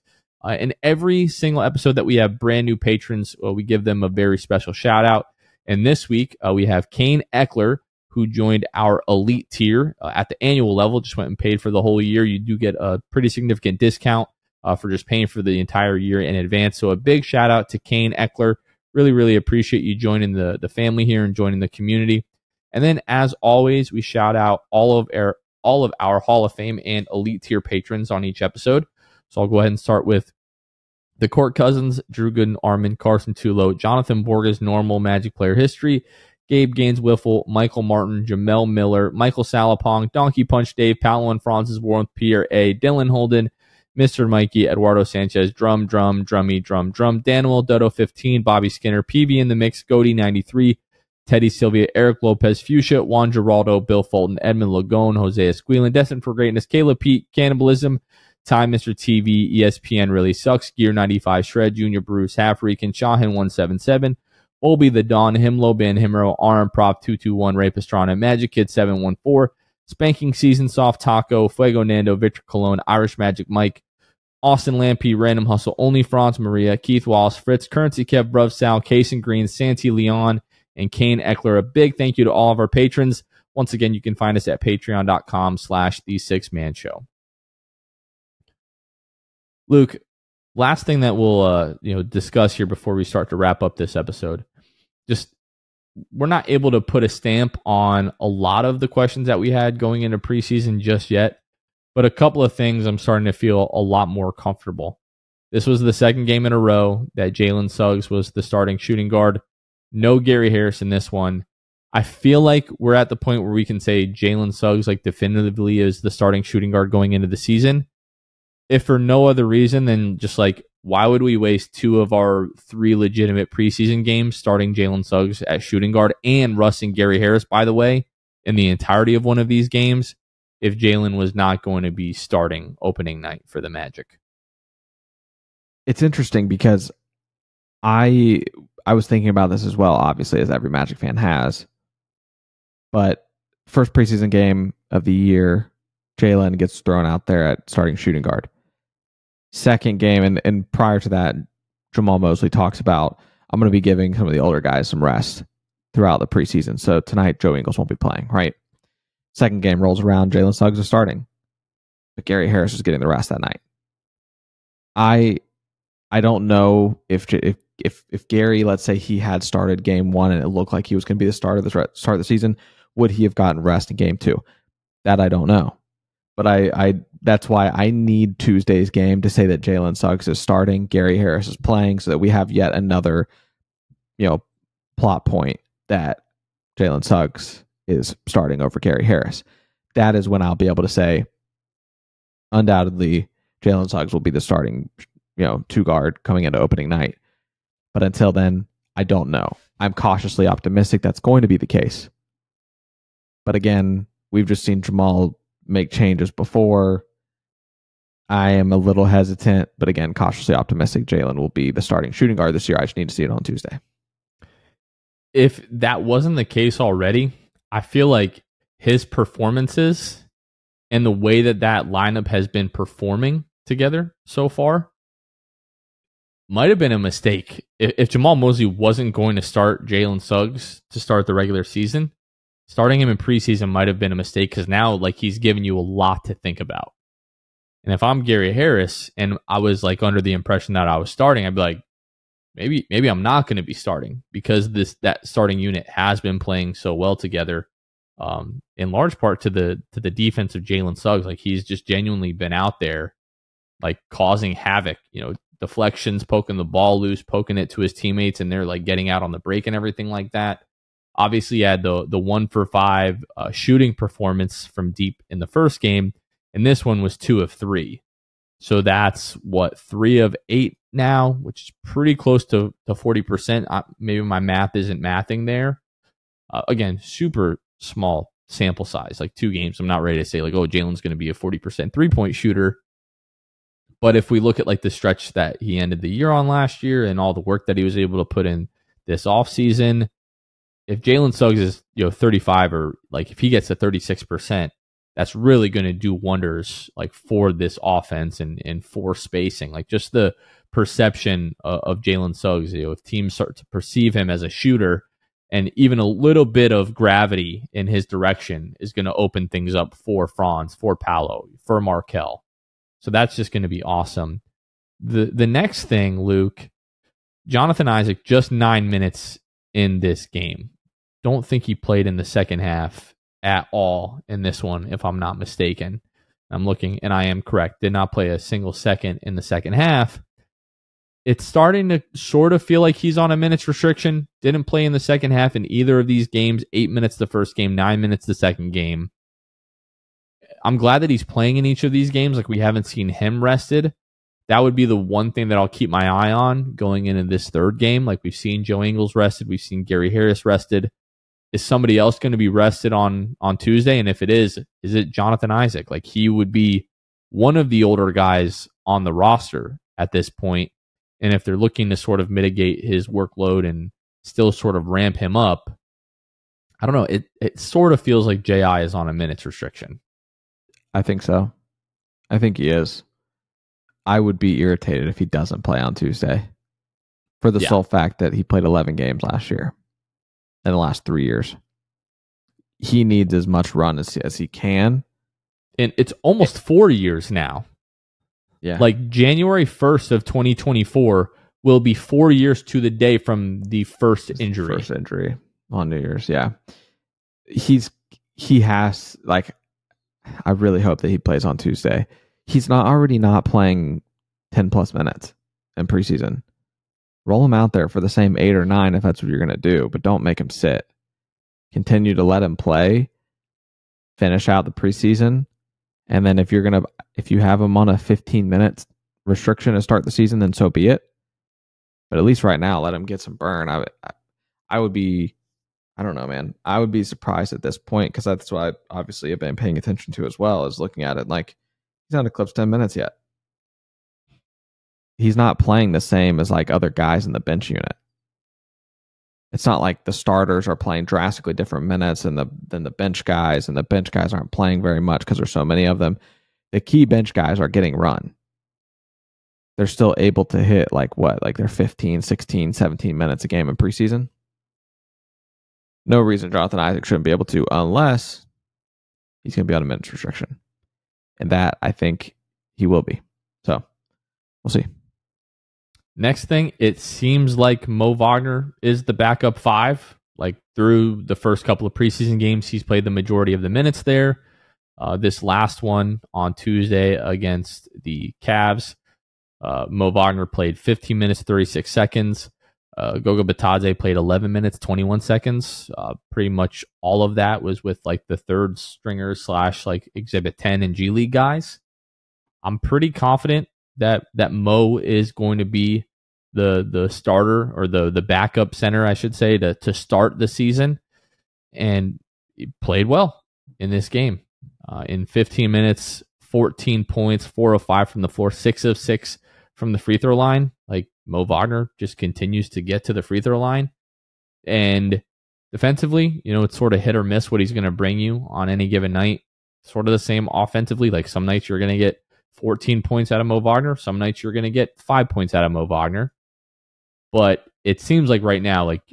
In every single episode that we have brand new patrons, we give them a very special shout out. And this week, we have Kane Eckler, who joined our elite tier at the annual level, just went and paid for the whole year. You do get a pretty significant discount for just paying for the entire year in advance. So a big shout out to Kane Eckler. Really, really appreciate you joining the family here and joining the community. And then as always, we shout out all of our Hall of Fame and elite tier patrons on each episode. So I'll go ahead and start with the Court Cousins, Drew Gooden, Armin, Carson Tulo, Jonathan Borges, Normal, Magic Player History, Gabe Gaines-Wiffle, Michael Martin, Jamel Miller, Michael Salapong, Donkey Punch Dave, Paolo and Franz, Warren, Pierre A, Dylan Holden, Mr. Mikey, Eduardo Sanchez, Drum, Drummy, Daniel, Dodo 15, Bobby Skinner, PB in the Mix, Goody 93, Teddy Sylvia, Eric Lopez, Fuchsia, Juan Geraldo, Bill Fulton, Edmund Lagone, Jose Esquilin, Destined for Greatness, Caleb Pete, Cannibalism, Time Mr. TV, ESPN Really Sucks, Gear 95, Shred, Junior Bruce, Half-Reekin, Shahin 177, Obi the Don, Himlo, Ben Himro, RM Prop 221, Ray Pastrana, Magic Kid 714, Spanking Season, Soft Taco, Fuego Nando, Victor Colon, Irish Magic Mike, Austin Lampe, Random Hustle, Only Franz Maria, Keith Wallace, Fritz, Currency Kev, Bruv Sal, Kaysen Green, Santi Leon, and Kane Eckler. A big thank you to all of our patrons. Once again, you can find us at patreon.com/the6man show. Luke, last thing that we'll discuss here before we start to wrap up this episode, just we're not able to put a stamp on a lot of the questions that we had going into preseason just yet, but a couple of things I'm starting to feel a lot more comfortable. This was the second game in a row that Jalen Suggs was the starting shooting guard. No Gary Harris in this one. I feel like we're at the point where we can say Jalen Suggs like definitively is the starting shooting guard going into the season. If for no other reason than just like, why would we waste two of our three legitimate preseason games starting Jalen Suggs at shooting guard and Russ and Gary Harris, by the way, in the entirety of one of these games, if Jalen was not going to be starting opening night for the Magic? It's interesting because I was thinking about this as well, obviously, as every Magic fan has. But first preseason game of the year, Jalen gets thrown out there at starting shooting guard. Second game, and prior to that, Jamal Mosley talks about, I'm going to be giving some of the older guys some rest throughout the preseason. So tonight, Joe Ingles won't be playing, right? Second game rolls around, Jalen Suggs is starting. But Gary Harris was getting the rest that night. I don't know if Gary, let's say he had started game one and it looked like he was going to be the start of the season, would he have gotten rest in game two? That I don't know. But I that's why I need Tuesday's game to say that Jalen Suggs is starting, Gary Harris is playing, so that we have yet another, plot point that Jalen Suggs is starting over Gary Harris. That is when I'll be able to say, undoubtedly, Jalen Suggs will be the starting, two guard coming into opening night. But until then, I don't know. I'm cautiously optimistic that's going to be the case. But again, we've just seen Jamal make changes before. I am a little hesitant, but again, cautiously optimistic Jalen will be the starting shooting guard this year. I just need to see it on Tuesday. If that wasn't the case already, I feel like his performances and the way that lineup has been performing together so far might have been a mistake. If Jamal Mosley wasn't going to start Jalen Suggs to start the regular season, starting him in preseason might have been a mistake because now he's given you a lot to think about. And if I'm Gary Harris and I was under the impression that I was starting, I'd be like, maybe I'm not going to be starting because that starting unit has been playing so well together, in large part to the defense of Jalen Suggs. He's just genuinely been out there causing havoc, deflections, poking the ball loose, poking it to his teammates, and they're getting out on the break and everything like that. Obviously, he had the 1-for-5 shooting performance from deep in the first game, and this one was 2 of 3. So that's, 3 of 8 now, which is pretty close to 40%. Maybe my math isn't mathing there. Again, super small sample size, like 2 games. I'm not ready to say like, oh, Jalen's going to be a 40% 3-point shooter. But if we look at like the stretch that he ended the year on last year and all the work that he was able to put in this offseason, if Jalen Suggs is, 35, or like if he gets to 36%, that's really going to do wonders like for this offense and for spacing. Like just the perception of Jalen Suggs, if teams start to perceive him as a shooter, and even a little bit of gravity in his direction is going to open things up for Franz, for Paolo, for Markel. So that's just going to be awesome. The next thing, Luke, Jonathan Isaac, just 9 minutes in this game. Don't think he played in the second half at all in this one, if I'm not mistaken. I'm looking, and I am correct. Did not play a single second in the second half. It's starting to sort of feel like he's on a minutes restriction. Didn't play in the second half in either of these games. 8 minutes the first game, 9 minutes the second game. I'm glad that he's playing in each of these games. Like, we haven't seen him rested. That would be the one thing that I'll keep my eye on going into this third game. Like, we've seen Joe Ingles rested. We've seen Gary Harris rested. Is somebody else going to be rested on Tuesday? And if it is it Jonathan Isaac? Like, he would be one of the older guys on the roster at this point. And if they're looking to sort of mitigate his workload and still sort of ramp him up, I don't know. It sort of feels like J.I. is on a minutes restriction. I think so. I think he is. I would be irritated if he doesn't play on Tuesday for the sole fact that he played 11 games last year in the last 3 years. He needs as much run as he can. And it's almost 4 years now. Yeah. Like January 1st of 2024 will be 4 years to the day from the first injury. First injury on New Year's, yeah. He has, like, I really hope that he plays on Tuesday. He's not playing 10 plus minutes in preseason. Roll him out there for the same 8 or 9 if that's what you're going to do, but don't make him sit. Continue to let him play, finish out the preseason. And then if you're going to, if you have him on a 15-minute restriction to start the season, then so be it. But at least right now, let him get some burn. I would be, I don't know, man. I would be surprised at this point, because that's what I obviously have been paying attention to as well, is looking at it like he's not eclipsed 10 minutes yet. He's not playing the same as like other guys in the bench unit. It's not like the starters are playing drastically different minutes than the bench guys, and the bench guys aren't playing very much because there's so many of them. The key bench guys are getting run. They're still able to hit like they're 15, 16, 17 minutes a game in preseason. No reason Jonathan Isaac shouldn't be able to, unless he's going to be on a minutes restriction. And that, I think, he will be. So, we'll see. Next thing, it seems like Mo Wagner is the backup 5. Like through the first couple of preseason games, he's played the majority of the minutes there. This last one on Tuesday against the Cavs, Mo Wagner played 15 minutes, 36 seconds. Goga Bitadze played 11 minutes, 21 seconds. Pretty much all of that was with like the third stringers / like Exhibit 10 and G League guys. I'm pretty confident that Mo is going to be the starter, or the backup center, I should say, to start the season. And he played well in this game. In 15 minutes, 14 points, 4 of 5 from the floor, 6 of 6 from the free throw line. Like, Mo Wagner just continues to get to the free throw line. And defensively, it's sort of hit or miss what he's going to bring you on any given night. Sort of the same offensively. Like, some nights you're going to get 14 points out of Mo Wagner. Some nights you're going to get 5 points out of Mo Wagner. But it seems like right now, like,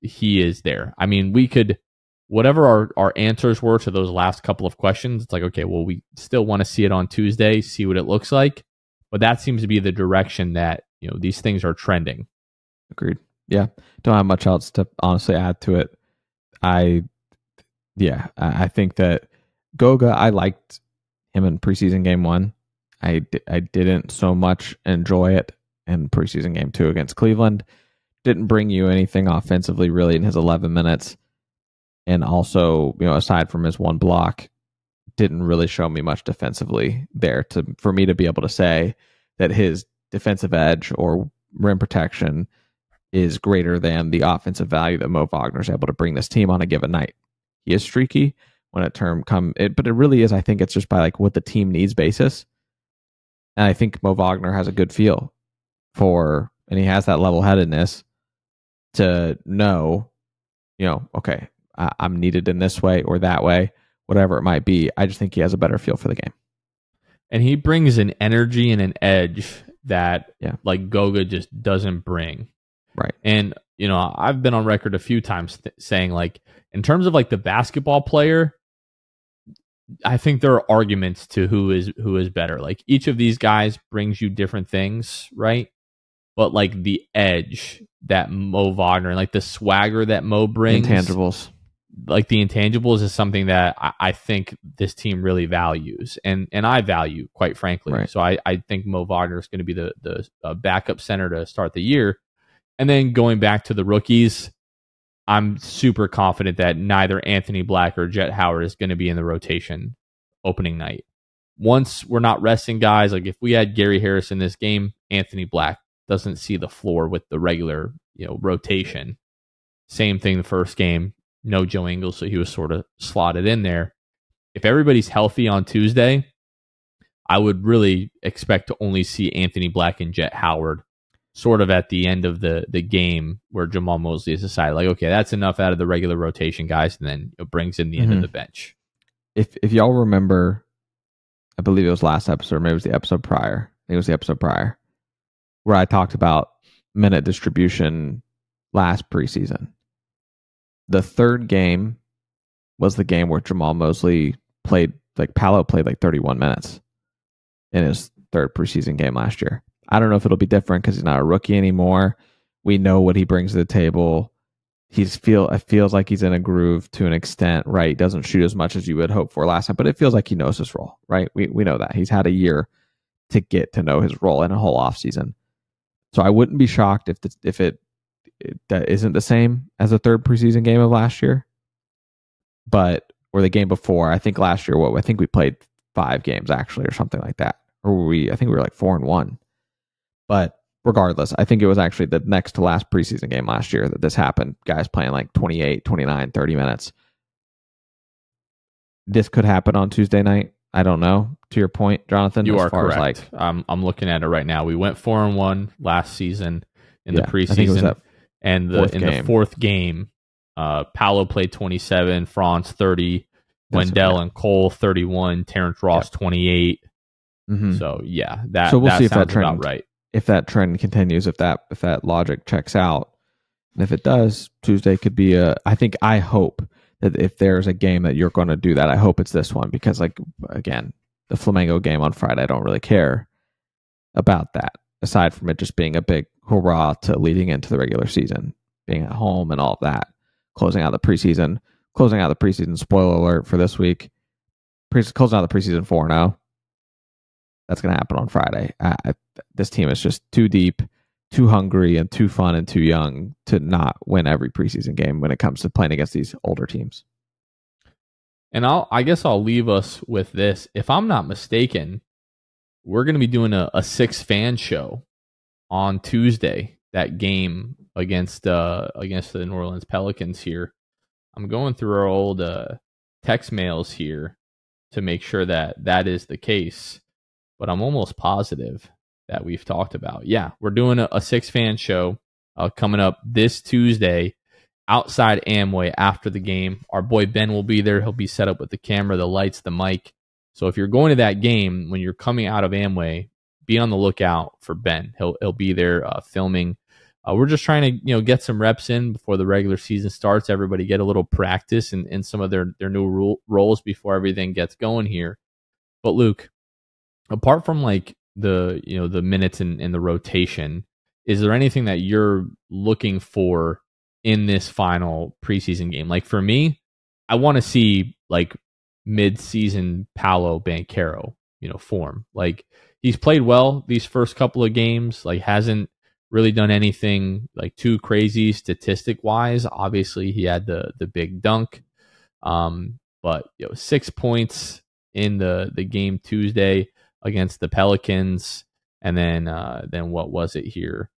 he is there. I mean, we could, whatever our answers were to those last couple of questions, it's like, okay, well, we still want to see it on Tuesday, see what it looks like. But that seems to be the direction that, these things are trending. Agreed. Yeah. Don't have much else to honestly add to it. I think that Goga, I liked him in preseason game 1. I didn't so much enjoy it in preseason game 2 against Cleveland. Didn't bring you anything offensively really in his 11 minutes. And also, aside from his 1 block, didn't really show me much defensively there for me to be able to say that his defensive edge or rim protection is greater than the offensive value that Mo Wagner is able to bring this team on a given night. He is streaky, when a term come. But it really is, I think it's just by like what the team needs basis. And I think Mo Wagner has a good feel for, and he has that level-headedness to know, you know, okay, I'm needed in this way or that way, whatever it might be. I just think he has a better feel for the game. And he brings an energy and an edge that like Goga just doesn't bring. Right. And, you know, I've been on record a few times saying like, in terms of like the basketball player, I think there are arguments to who is better. Like each of these guys brings you different things, right? But like the edge that Mo Wagner and like the swagger that Mo brings, intangibles, like the intangibles is something that I think this team really values, and I value, quite frankly. Right. So I think Mo Wagner is going to be the backup center to start the year. And then going back to the rookies, I'm super confident that neither Anthony Black or Jet Howard is going to be in the rotation opening night. Once we're not resting guys, like if we had Gary Harris in this game, Anthony Black doesn't see the floor with the regular, you know, rotation. Same thing the first game. No Joe Ingles, so he was sort of slotted in there. If everybody's healthy on Tuesday, I would really expect to only see Anthony Black and Jet Howard sort of at the end of the game where Jamal Mosley has decided, like, okay, that's enough out of the regular rotation guys, and then it brings in the end of the bench. If y'all remember, I believe it was last episode, maybe it was the episode prior. I think it was the episode prior, where I talked about minute distribution last preseason. The third game was the game where Jamal Mosley played, like Paolo played like 31 minutes in his third preseason game last year. I don't know if it'll be different because he's not a rookie anymore. We know what he brings to the table. It feels like he's in a groove to an extent, right? He doesn't shoot as much as you would hope for last time, but it feels like he knows his role, right? We know that. He's had a year to get to know his role in a whole offseason. So I wouldn't be shocked if that isn't the same as the third preseason game of last year, or the game before. I think last year, I think we played 5 games actually, or something like that, or I think we were like 4-1. But regardless, I think it was actually the next to last preseason game last year that this happened. Guys playing like 28, 29, 30 minutes. This could happen on Tuesday night. I don't know. To your point, Jonathan, you are correct. I'm looking at it right now. We went 4-1 last season in the preseason. And the fourth game, Paolo played 27, Franz 30, Wendell and Cole 31, Terrence Ross 28. Mm-hmm. So yeah, that. So we'll see if that trend about right. If that trend continues, if that logic checks out, and if it does, Tuesday could be a. I hope that if there's a game that you're going to do that, I hope it's this one, because like again, the Flamengo game on Friday, I don't really care about that. Aside from it just being a big hurrah to leading into the regular season, being at home and all of that, closing out the preseason, spoiler alert for this week, closing out the preseason 4-0. That's going to happen on Friday. This team is just too deep, too hungry, and too fun and too young to not win every preseason game when it comes to playing against these older teams. And I guess I'll leave us with this. If I'm not mistaken, we're going to be doing a 6-fan show on Tuesday, that game against the New Orleans Pelicans here. I'm going through our old text mails here to make sure that is the case, but I'm almost positive that we've talked about. Yeah, we're doing a 6-fan show coming up this Tuesday outside Amway after the game. Our boy Ben will be there. He'll be set up with the camera, the lights, the mic. So if you're going to that game, when you're coming out of Amway, be on the lookout for Ben. He'll be there filming. We're just trying to get some reps in before the regular season starts. Everybody get a little practice in some of their new roles before everything gets going here. But Luke, apart from like the minutes and the rotation, is there anything that you're looking for in this final preseason game? Like for me, I want to see like mid-season Paolo Banchero, form. Like he's played well these first couple of games, like hasn't really done anything like too crazy statistic-wise. Obviously, he had the big dunk, but 6 points in the game Tuesday against the Pelicans, and then what was it here?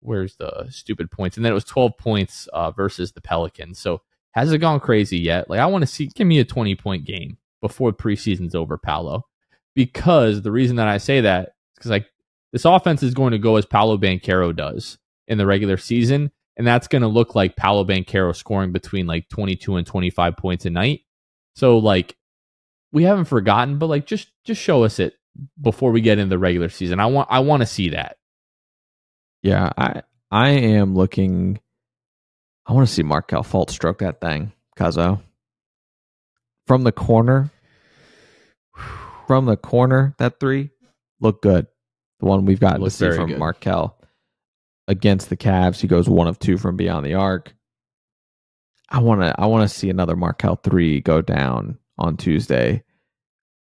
Where's the stupid points? And then it was 12 points versus the Pelicans. So Hasn't gone crazy yet. Like, I want to see, give me a 20-point game before preseason's over, Paolo. Because the reason that I say that is because this offense is going to go as Paolo Banchero does in the regular season. And that's going to look like Paolo Banchero scoring between 22 and 25 points a night. So we haven't forgotten, but just show us it before we get into the regular season. I want to see that. Yeah, I am looking. I want to see Markel Fultz stroke that thing, Cuzzo. From the corner. That three looked good. The one we've gotten to see from good. Markel against the Cavs. He goes 1 of 2 from beyond the arc. I wanna see another Markel three go down on Tuesday.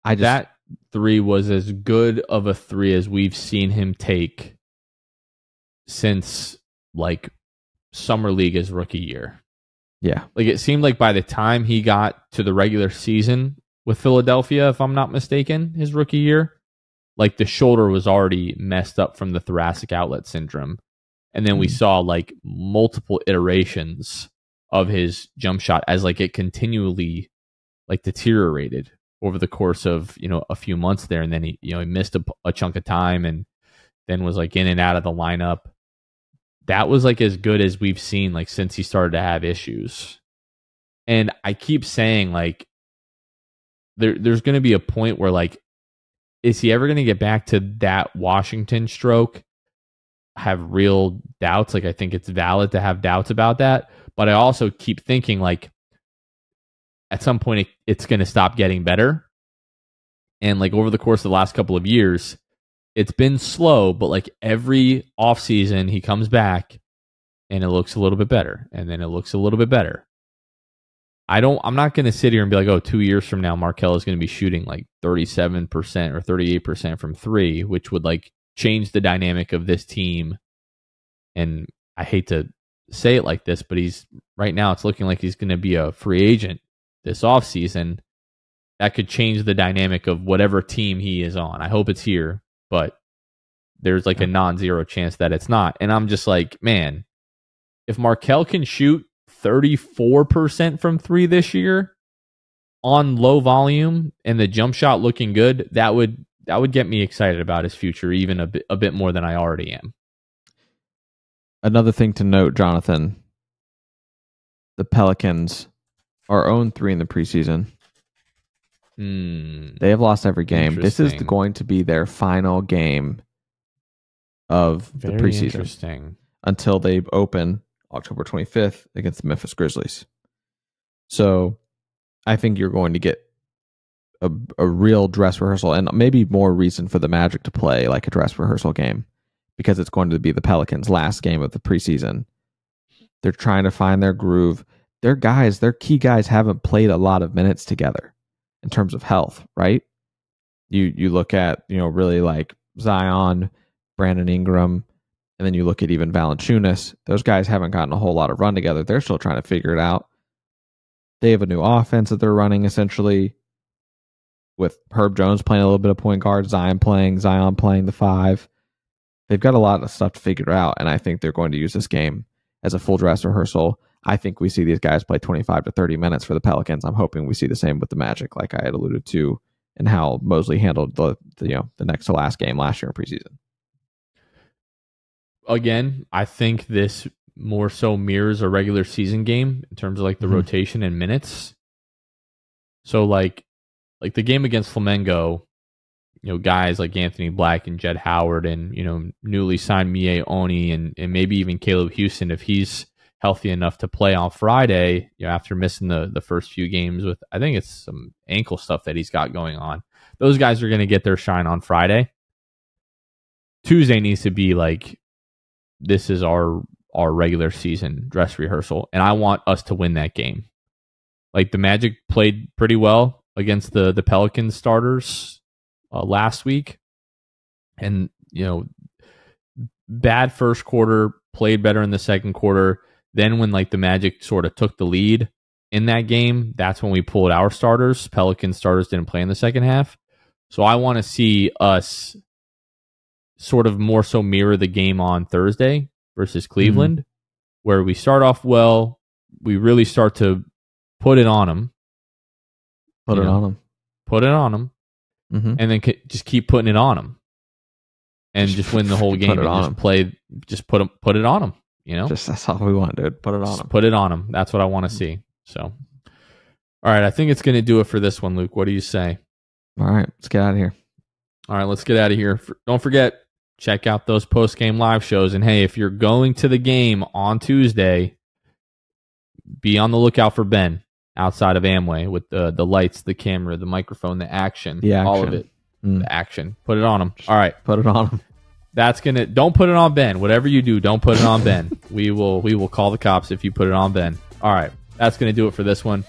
That three was as good of a three as we've seen him take since summer league his rookie year. Yeah. It seemed like by the time he got to the regular season with Philadelphia, if I'm not mistaken, his rookie year, the shoulder was already messed up from the thoracic outlet syndrome. And then we saw multiple iterations of his jump shot as it continually deteriorated over the course of, a few months there. And then he, he missed a chunk of time and then was in and out of the lineup. That was as good as we've seen, since he started to have issues. And I keep saying there's going to be a point where is he ever going to get back to that Washington stroke? I have real doubts. I think it's valid to have doubts about that. But I also keep thinking at some point it's going to stop getting better. And over the course of the last couple of years, it's been slow, but every offseason he comes back and it looks a little bit better. And then it looks a little bit better. I'm not going to sit here and be 2 years from now, Markel is going to be shooting 37% or 38% from three, which would change the dynamic of this team. And I hate to say it like this, but right now it's looking like he's going to be a free agent this offseason. That could change the dynamic of whatever team he is on. I hope it's here, but there's a non-zero chance that it's not. And I'm just man, if Markel can shoot 34% from three this year on low volume and the jump shot looking good, that would get me excited about his future even a bit more than I already am. Another thing to note, Jonathan, the Pelicans are 0-3 in the preseason. They have lost every game. This is going to be their final game of the preseason. Interesting. Until they open October 25th against the Memphis Grizzlies. So I think you're going to get a real dress rehearsal and maybe more reason for the Magic to play a dress rehearsal game, because it's going to be the Pelicans' last game of the preseason. They're trying to find their groove. Their key guys haven't played a lot of minutes together in terms of health, right? You look at, really Zion, Brandon Ingram, and then you look at even Valanciunas. Those guys haven't gotten a whole lot of run together. They're still trying to figure it out. They have a new offense that they're running, essentially, with Herb Jones playing a little bit of point guard, Zion playing the five. They've got a lot of stuff to figure out, and I think they're going to use this game as a full dress rehearsal. I think we see these guys play 25 to 30 minutes for the Pelicans. I'm hoping we see the same with the Magic, like I had alluded to, and how Mosley handled the next to last game last year in preseason. Again, I think this more so mirrors a regular season game in terms of the rotation and minutes. So the game against Flamengo, guys like Anthony Black and Jed Howard and, newly signed Mie Oni and maybe even Caleb Houston, if he's healthy enough to play on Friday, after missing the first few games with, I think it's some ankle stuff that he's got going on. Those guys are going to get their shine on Friday. Tuesday needs to be this is our regular season dress rehearsal, and I want us to win that game. The Magic played pretty well against the Pelicans starters last week, and bad first quarter, played better in the second quarter. Then when the Magic sort of took the lead in that game, that's when we pulled our starters. Pelican starters didn't play in the second half, so I want to see us sort of more so mirror the game on Thursday versus Cleveland, where we start off well, we really start to put it on him. Put it on him. Mm-hmm. And then just keep putting it on him. And just win the whole game and just play. Just put it on him. You know, just that's all we want, dude. Put it on him. Put it on him. That's what I want to see. So, all right, I think it's going to do it for this one, Luke. What do you say? All right, let's get out of here. All right, let's get out of here. Don't forget, check out those post-game live shows. And hey, if you're going to the game on Tuesday, be on the lookout for Ben outside of Amway with the lights, the camera, the microphone, the action. All of it. The action. Put it on him. All right. Put it on him. That's going to... Don't put it on Ben. Whatever you do, don't put it on Ben. We will call the cops if you put it on Ben. All right. That's going to do it for this one.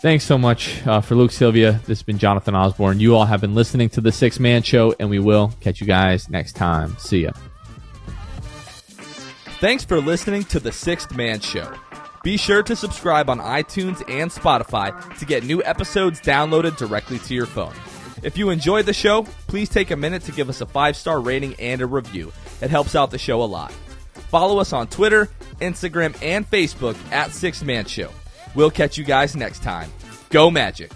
Thanks so much for Luke Sylvia. This has been Jonathan Osborne. You all have been listening to The Sixth Man Show, and we will catch you guys next time. See ya. Thanks for listening to The Sixth Man Show. Be sure to subscribe on iTunes and Spotify to get new episodes downloaded directly to your phone. If you enjoyed the show, please take a minute to give us a 5-star rating and a review. It helps out the show a lot. Follow us on Twitter, Instagram, and Facebook at Sixth Man Show. We'll catch you guys next time. Go Magic!